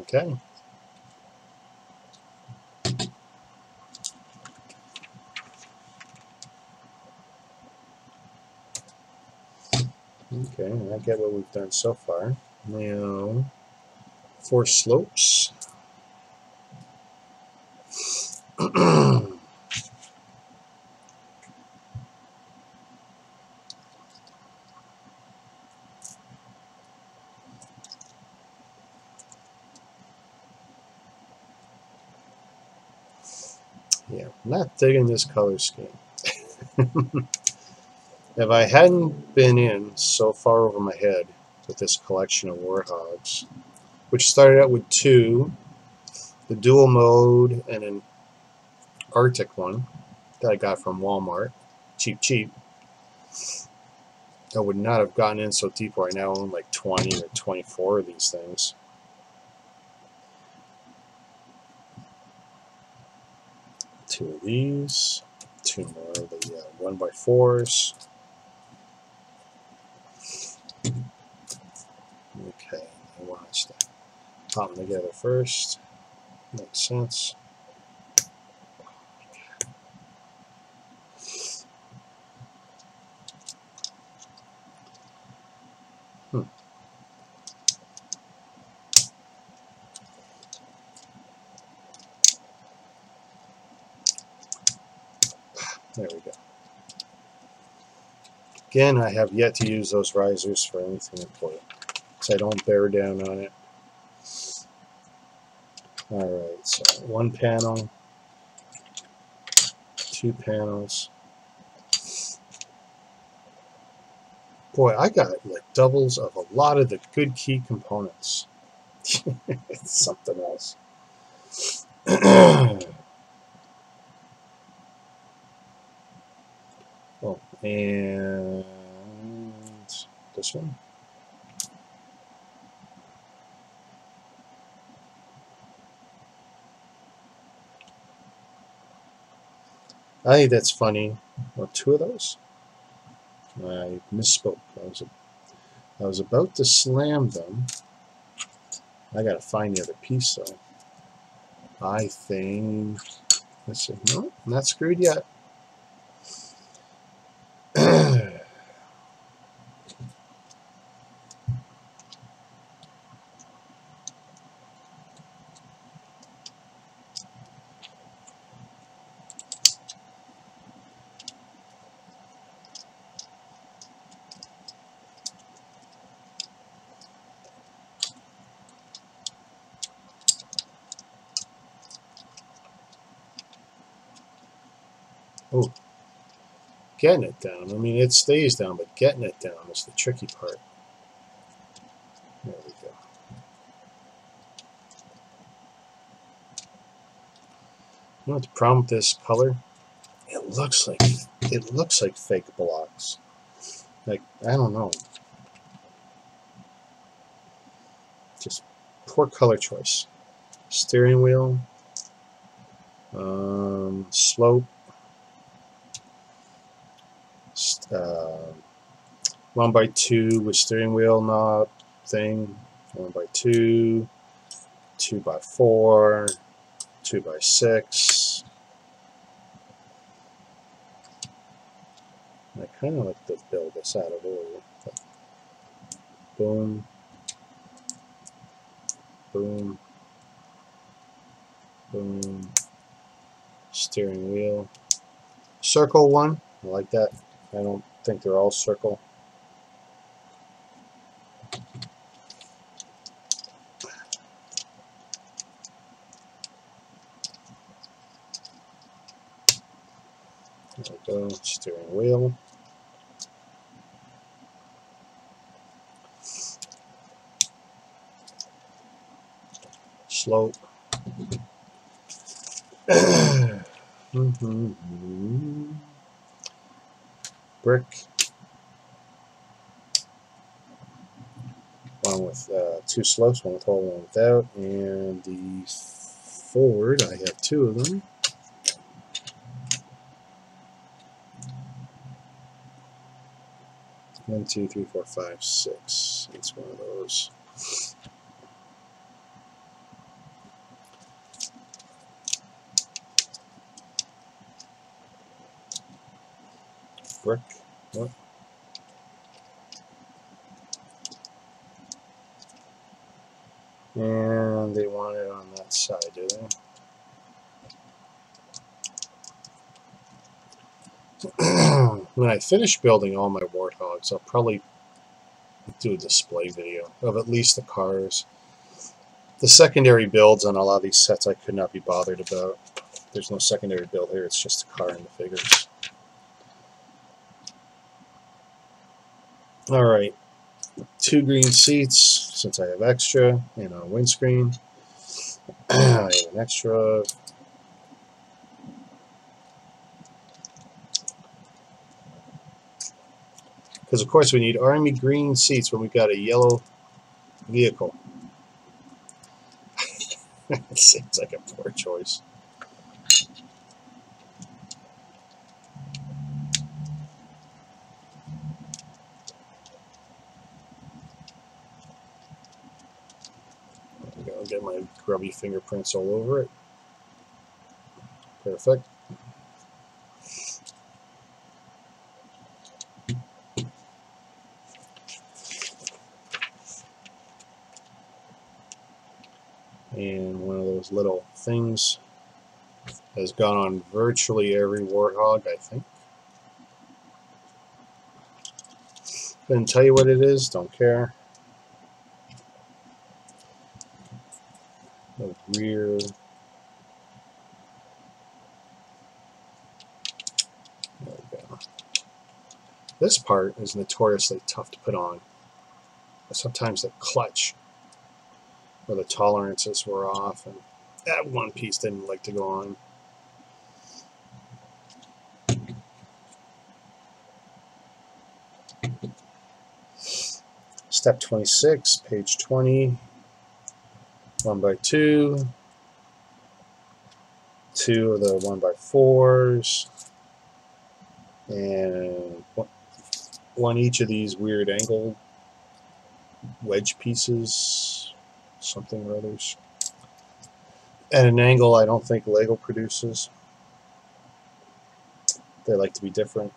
Okay. Okay, I get what we've done so far. Now, four slopes. yeah, not digging this color scheme. If I hadn't been in so far over my head with this collection of Warthogs, which started out with two, the dual mode and an Arctic one that I got from Walmart, cheap cheap, I would not have gotten in so deep where I now own like twenty or twenty-four of these things. Two of these, two more of the uh, one by fours. Okay, I want to pop them together first. Makes sense. There we go. Again, I have yet to use those risers for anything important, so I don't bear down on it. Alright, so one panel, two panels. Boy, I got like doubles of a lot of the good key components. It's something else. Oh, and this one. I think that's funny. Or two of those? I misspoke. I was, I was about to slam them. I gotta find the other piece though. I think. Let's see. No, I'm not screwed yet. Oh, getting it down. I mean, it stays down, but getting it down is the tricky part. There we go. You know what the problem with this color? It looks like it looks like fake blocks. Like, I don't know. Just poor color choice. Steering wheel. Um, slope. Uh, one by two with steering wheel knob thing, one by two, two by four, two by six. I kind of like to build this out of order. Boom, boom, boom. Steering wheel, circle one. I like that. I don't think they're all circle. There we go, steering wheel. Slope. Mm-hmm. Brick, one with uh, two slopes, one with hole, one without, and the forward, I have two of them. One, two, three, four, five, six. It's one of those. Brick. What? And they want it on that side, do they? When I finish building all my Warthogs, I'll probably do a display video of at least the cars. The secondary builds on a lot of these sets I could not be bothered about. there's no secondary build here, it's just the car and the figures. Alright, two green seats, since I have extra, and a windscreen. I have an extra. Because of course we need army green seats when we've got a yellow vehicle. It seems like a poor choice. I'll get my grubby fingerprints all over it. Perfect. And one of those little things has gone on virtually every Warthog, I think. Couldn't tell you what it is, don't care. The rear. There we go. This part is notoriously tough to put on. Sometimes the clutch where the tolerances were off, and that one piece didn't like to go on. Step twenty-six, page twenty, one by two, two of the one by fours, and one each of these weird angled wedge pieces. Something or others. At an angle I don't think Lego produces. They like to be different.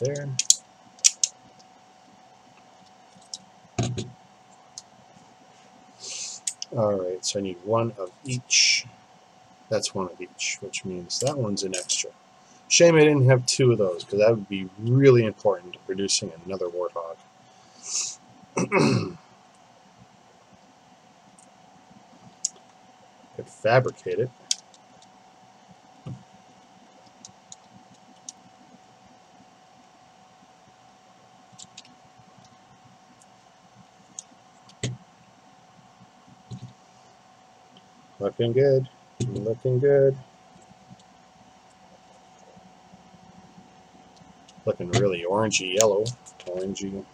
There. Alright, so I need one of each. That's one of each, which means that one's an extra. Shame I didn't have two of those, because that would be really important to producing another Warthog. Could fabricate it. Looking good, looking good, looking really orangey yellow, orangey,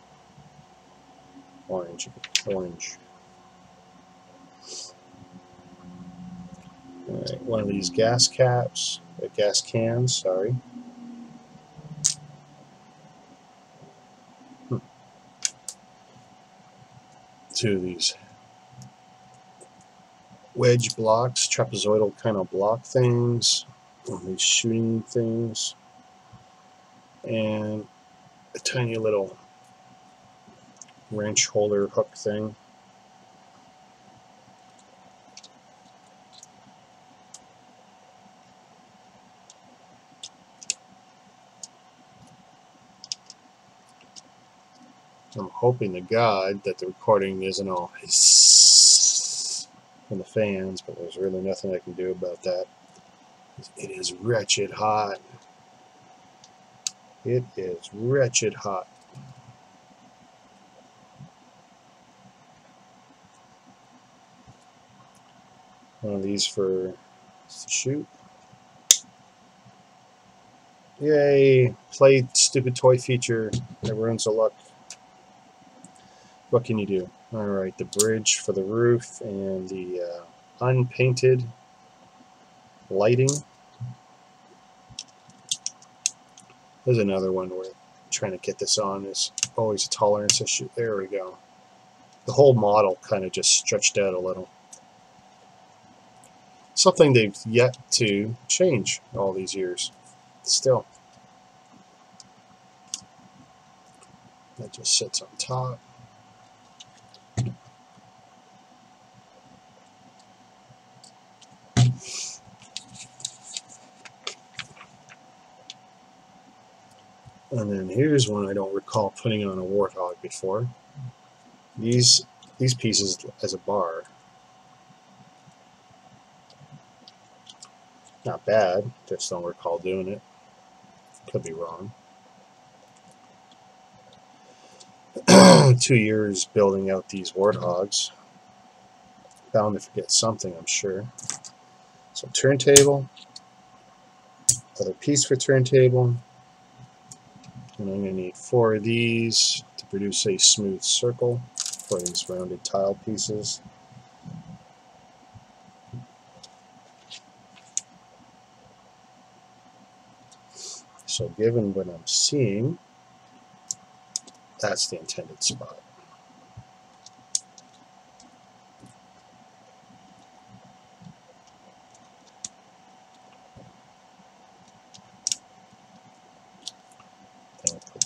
orangey, orange. All right, one of these gas caps, or gas cans, sorry. Hmm. Two of these wedge blocks, trapezoidal kind of block things, and these shooting things, and a tiny little wrench holder hook thing. I'm hoping to God that the recording isn't all in the fans, but there's really nothing I can do about that. It is wretched hot. It is wretched hot. One of these for shoot. Yay! Play stupid toy feature. That ruins the luck. What can you do? Alright, the bridge for the roof and the uh, unpainted lighting. There's another one where trying to get this on is always a tolerance issue. There we go. The whole model kind of just stretched out a little. Something they've yet to change all these years. Still. that just sits on top. And then here's one I don't recall putting on a Warthog before. These these pieces as a bar. Not bad, just don't recall doing it. Could be wrong. Two years building out these Warthogs. Bound to forget something, I'm sure. So turntable. Other piece for turntable. And I'm going to need four of these to produce a smooth circle for these rounded tile pieces. So given what I'm seeing, that's the intended spot.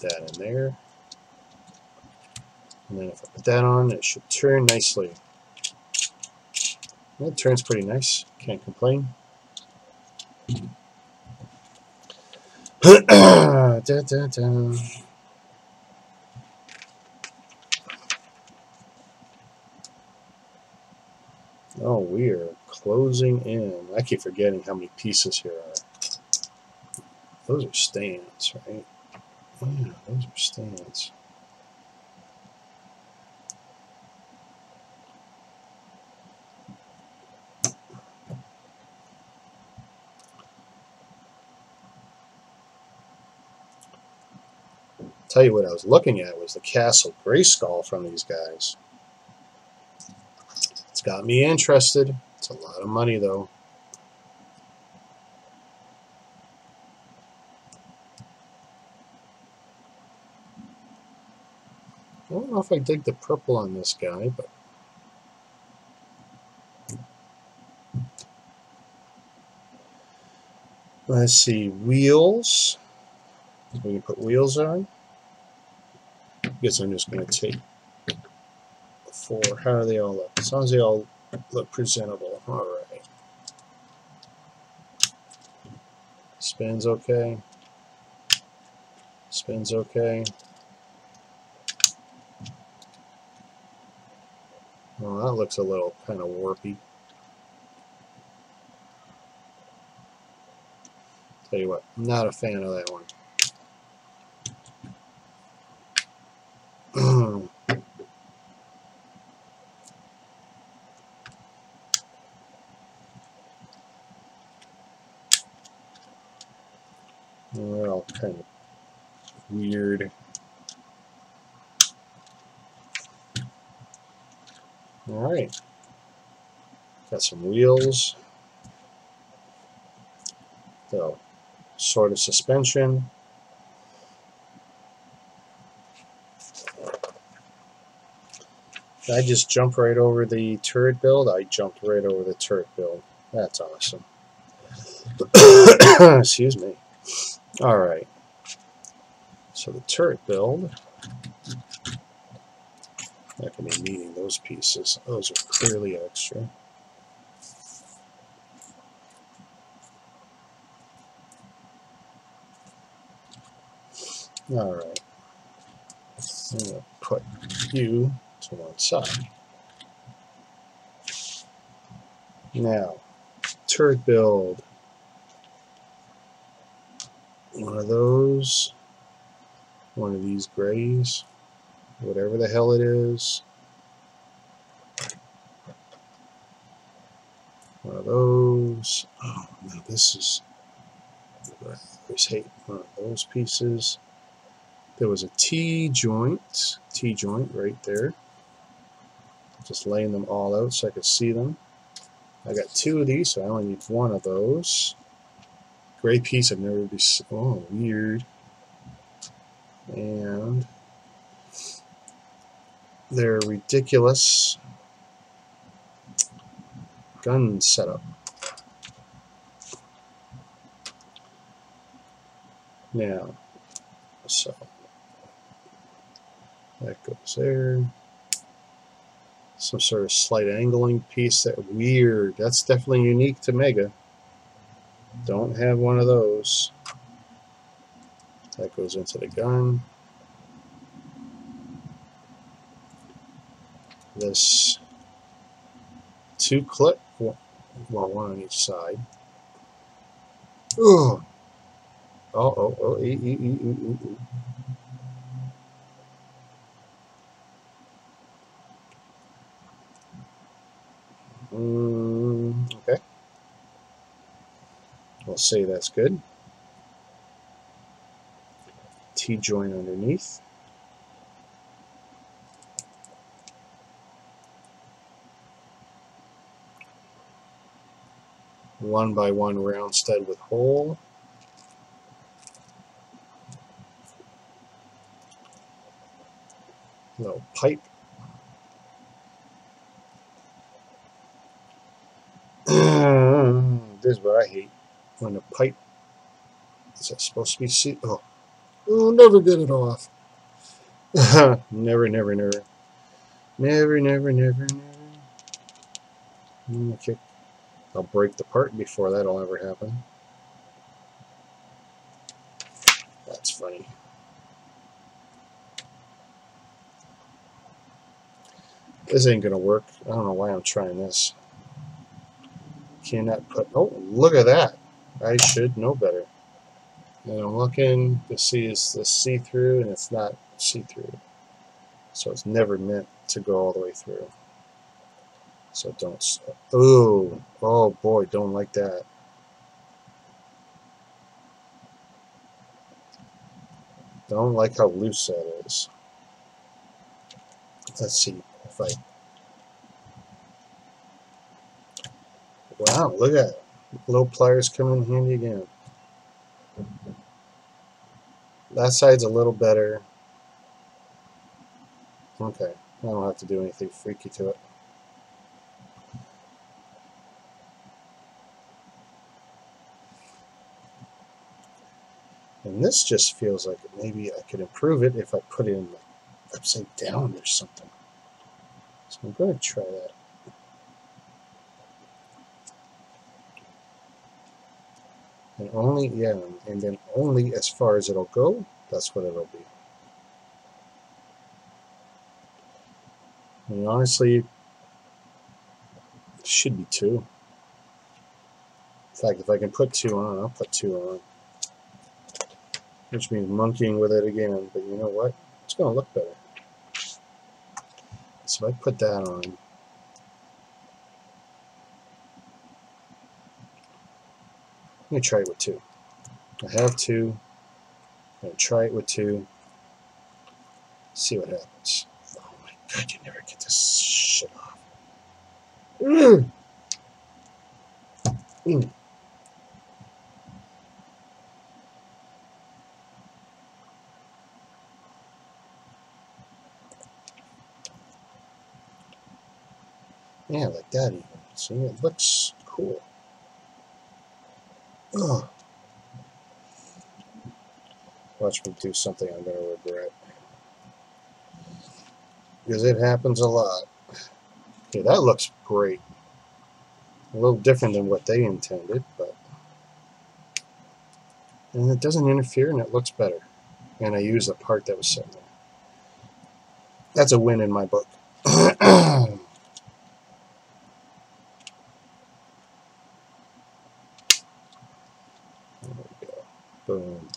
That in there, and then if I put that on, it should turn nicely. Well, it turns pretty nice, can't complain. da, da, da. Oh, we are closing in. I keep forgetting how many pieces here are. Those are stands, right? Yeah, those are stands. Tell you what I was looking at was the Castle Grayskull from these guys. It's got me interested. It's a lot of money though. I don't know if I dig the purple on this guy, but let's see, wheels. We can put wheels on. I guess I'm just going to take four. How do they all look? As long as they all look presentable. Alright. Spins okay. Spins okay. Well, that looks a little kind of warpy. Tell you what, I'm not a fan of that one. They're all kind of weird. Alright, got some wheels, so sort of suspension, did I just jump right over the turret build? I jumped right over the turret build, that's awesome. Excuse me. Alright, so the turret build. Not going to be needing those pieces. Those are clearly extra. Alright. I'm going to put you to one side. Now, turret build. One of those. One of these grays. Whatever the hell it is. One of those. Oh, no, this is. I always hate one of those pieces. There was a T joint. T joint right there. Just laying them all out so I could see them. I got two of these, so I only need one of those. Gray piece I've never been. Oh, weird. And. They're ridiculous gun setup. Now, so That goes there. Some sort of slight angling piece. That weird. That's definitely unique to Mega. Don't have one of those. That goes into the gun. This two clip, well, one on each side. Oh, oh, oh, oh, e, e, e, e, e. Mm, okay. We'll say that's good. T-joint underneath. One by one round stud with hole. Little pipe. This is what I hate. When the pipe, is that supposed to be sealed? Oh. Oh, never get it off. never, never, never. Never, never, never, never. Okay. I'll break the part before that'll ever happen. That's funny. This ain't gonna work. I don't know why I'm trying this. Cannot put. Oh, look at that. I should know better. And I'm looking to see is this see-through, and it's not see-through. So it's never meant to go all the way through. So don't. Ooh, oh boy, don't like that. Don't like how loose that is. Let's see if I. Wow, look at it. Little pliers come in handy again. That side's a little better. Okay, I don't have to do anything freaky to it. And this just feels like maybe I could improve it if I put it in like upside down or something. So I'm going to try that. And only, yeah, and then only as far as it'll go, that's what it'll be. And honestly, it should be two. In fact, if I can put two on, I'll put two on. Which means monkeying with it again, but you know what? It's going to look better. So I put that on. Let me try it with two. I have two. I'm going to try it with two. See what happens. Oh my god, you never get this shit off. Mm. Mm. Yeah, like that even. See, it looks cool. Ugh. Watch me do something I'm going to regret. Because it happens a lot. Okay, that looks great. A little different than what they intended, but... And it doesn't interfere and it looks better. And I use the part that was sitting there. That's a win in my book. Boom.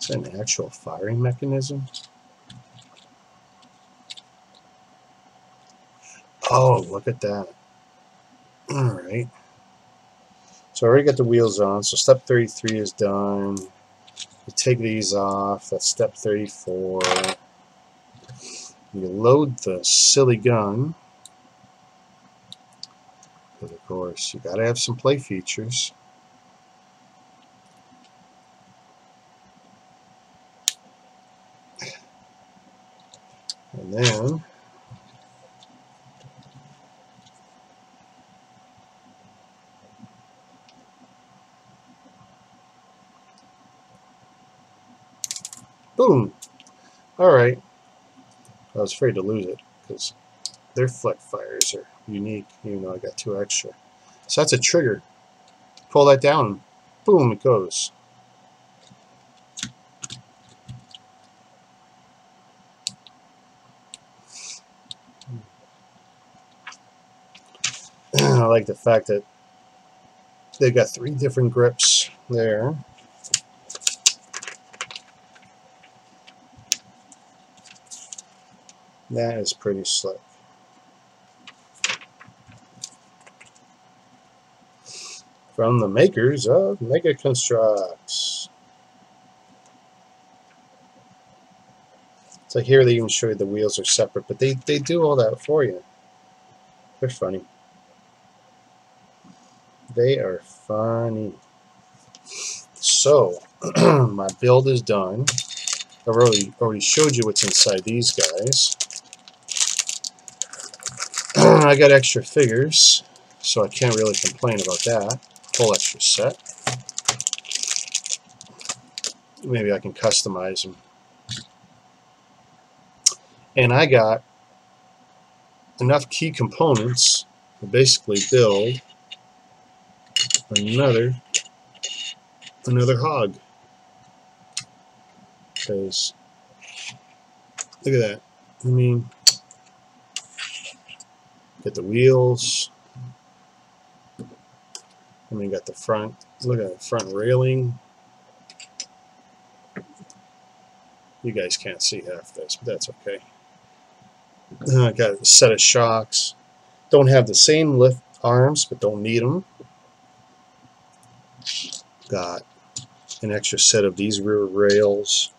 Is that an actual firing mechanism? Oh, look at that. Alright. So I already got the wheels on, so step thirty-three is done. You take these off, that's step thirty-four. You load the silly gun. But of course, you gotta have some play features. And then Boom. All right. I was afraid to lose it because their fleck fires are unique, even though I got two extra. So that's a trigger. Pull that down. Boom, it goes. I like the fact that they've got three different grips there. That is pretty slick. From the makers of Mega Construx. So here they even show you the wheels are separate, but they, they do all that for you. They're funny. They are funny. So, my build is done. I've already, already showed you what's inside these guys. I got extra figures, so I can't really complain about that. Whole extra set. Maybe I can customize them. And I got enough key components to basically build another another hog. Because look at that. I mean, get the wheels. I mean, got the front. Look at the front railing. You guys can't see half this, but that's okay. I got a set of shocks. Don't have the same lift arms, but don't need them. Got an extra set of these rear rails.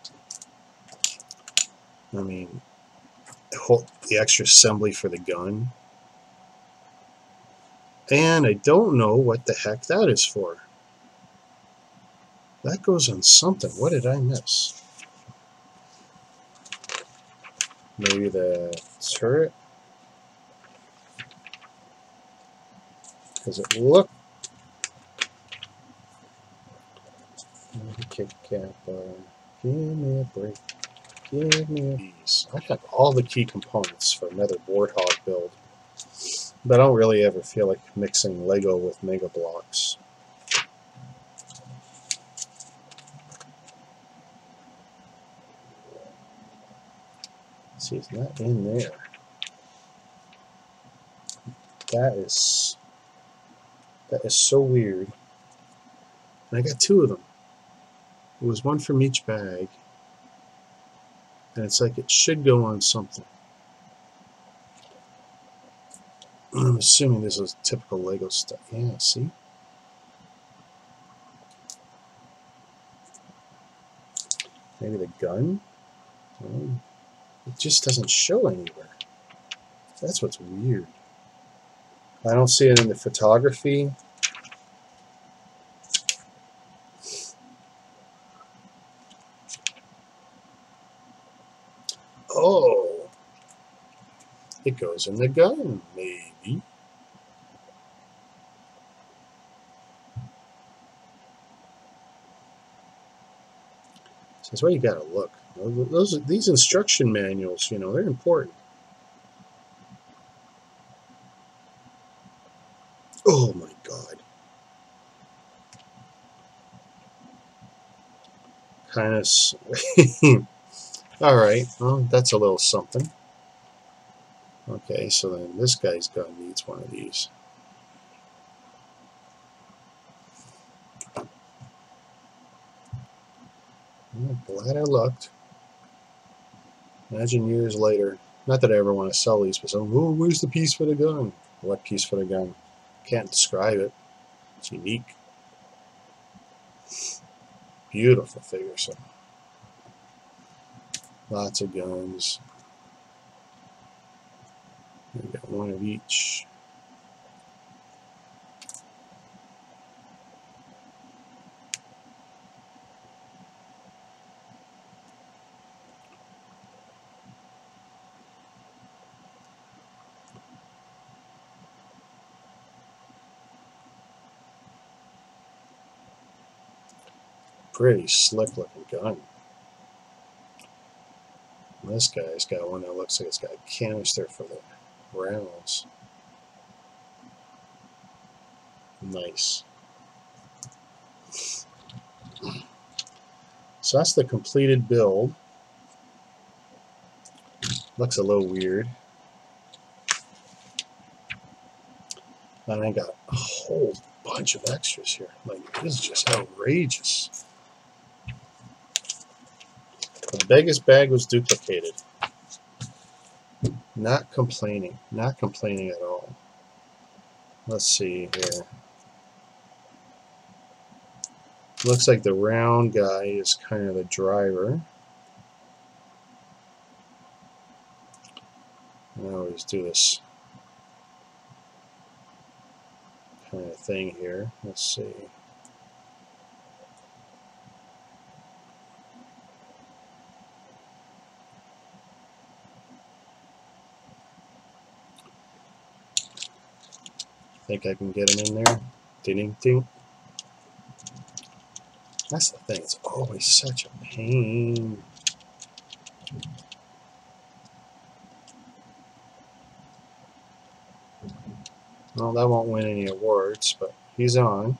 I mean, the, whole, the extra assembly for the gun. And I don't know what the heck that is for. That goes on something. What did I miss? Maybe the turret? Does it look? Kick cap on. Give me a break. Give me a piece. I have all the key components for another Warthog build. But I don't really ever feel like mixing Lego with Mega Bloks. See, it's not in there. That is that is so weird. And I got two of them. It was one from each bag. And it's like it should go on something. I'm assuming this is typical Lego stuff. Yeah, see? Maybe the gun? It just doesn't show anywhere. That's what's weird. I don't see it in the photography. Oh, it goes in the gun, maybe. So that's why you gotta look. Those, these instruction manuals, you know, they're important. Oh my God! Kind of sweet. All right, well, that's a little something. Okay, so then this guy's gun needs one of these. I'm glad I looked. Imagine years later. Not that I ever want to sell these, but so, oh, where's the piece for the gun? What piece for the gun? Can't describe it. It's unique. Beautiful figure, so. Lots of guns. We got one of each. Pretty slick looking gun. And this guy's got one that looks like it's got a canister for the rounds. Nice. So that's the completed build. Looks a little weird. And I got a whole bunch of extras here. Like, this is just outrageous. The biggest bag was duplicated. Not complaining. Not complaining at all. Let's see here. Looks like the round guy is kind of the driver. I always do this kind of thing here. Let's see. I think I can get him in there. Ding, ding. That's the thing, it's always such a pain. Well, that won't win any awards, but he's on.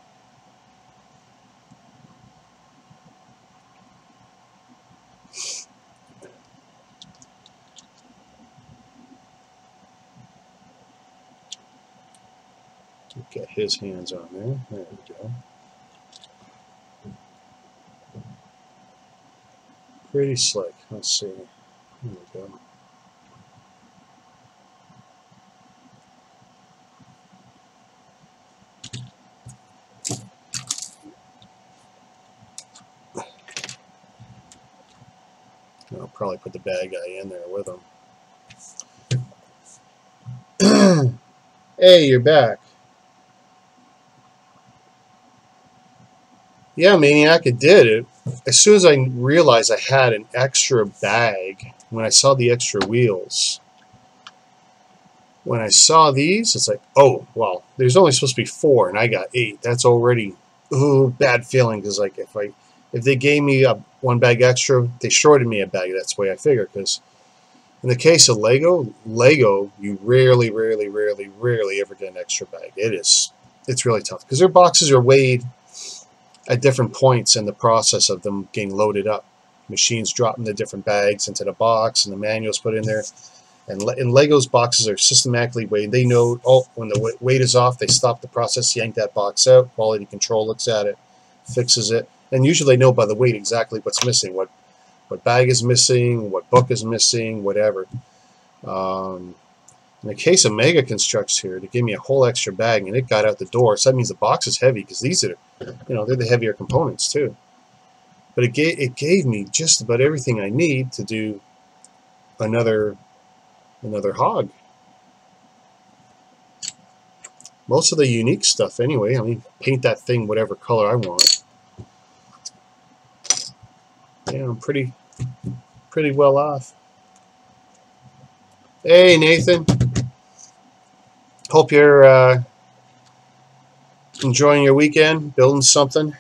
Get his hands on there. There we go. Pretty slick. Let's see. There we go. I'll probably put the bad guy in there with him. Hey, you're back. Yeah, Maniac, it did. It, as soon as I realized I had an extra bag, when I saw the extra wheels, when I saw these, it's like, oh, well, there's only supposed to be four, and I got eight. That's already, ooh, bad feeling, because like if I, if they gave me a, one bag extra, they shorted me a bag. That's the way I figure, because in the case of Lego, Lego, you rarely, rarely, rarely, rarely ever get an extra bag. It is, it's really tough, because their boxes are weighed at different points in the process of them getting loaded up. Machines dropping the different bags into the box and the manuals put in there. And, Le and Lego's boxes are systematically weighed. They know, oh, when the weight is off, they stop the process, yank that box out. Quality control looks at it, fixes it. And usually they know by the weight exactly what's missing, what what bag is missing, what book is missing, whatever. Um, in the case of Mega Construx here, they gave me a whole extra bag and it got out the door. So that means the box is heavy because these are, you know, they're the heavier components too. But it gave, it gave me just about everything I need to do another another hog. Most of the unique stuff anyway. I mean, paint that thing whatever color I want. Yeah, I'm pretty, pretty well off. Hey, Nathan. Hope you're uh, enjoying your weekend, building something.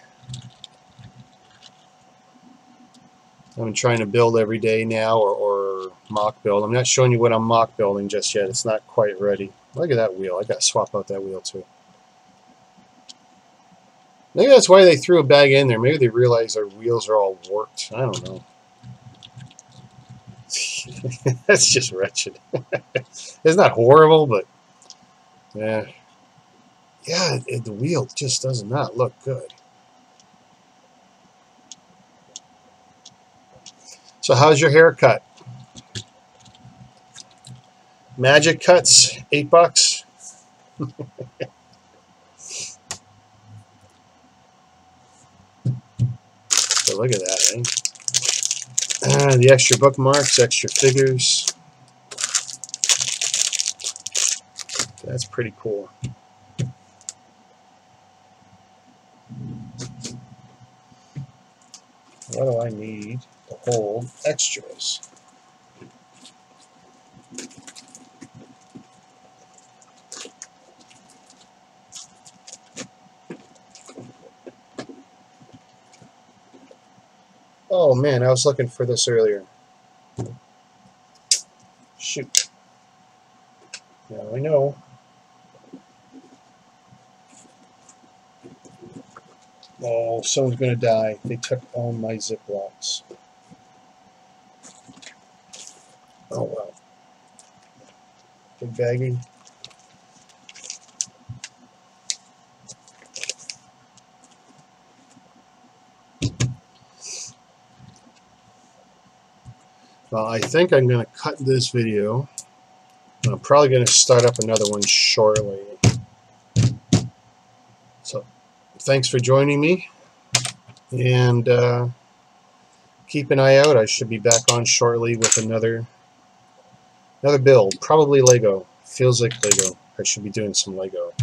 I've been trying to build every day now, or, or mock build. I'm not showing you what I'm mock building just yet. It's not quite ready. Look at that wheel. I got to swap out that wheel too. Maybe that's why they threw a bag in there. Maybe they realized their wheels are all warped. I don't know. That's just wretched. It's not horrible, but yeah. Yeah, it, the wheel just does not look good. So how's your haircut? Magic cuts, eight bucks. But look at that, eh? Ah, the extra bookmarks, extra figures. That's pretty cool. What do I need to hold extras? Oh man, I was looking for this earlier. Shoot. Now I know. Oh, someone's gonna die. They took all my Ziplocs. Oh well. Big bagging. Well, I think I'm going to cut this video. I'm probably going to start up another one shortly. So, thanks for joining me. And uh, keep an eye out. I should be back on shortly with another another build. Probably Lego. Feels like Lego. I should be doing some Lego.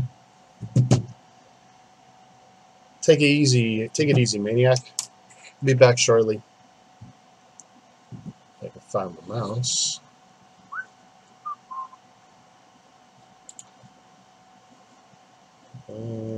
Take it easy. Take it easy, maniac. Be back shortly. Found the mouse. Um.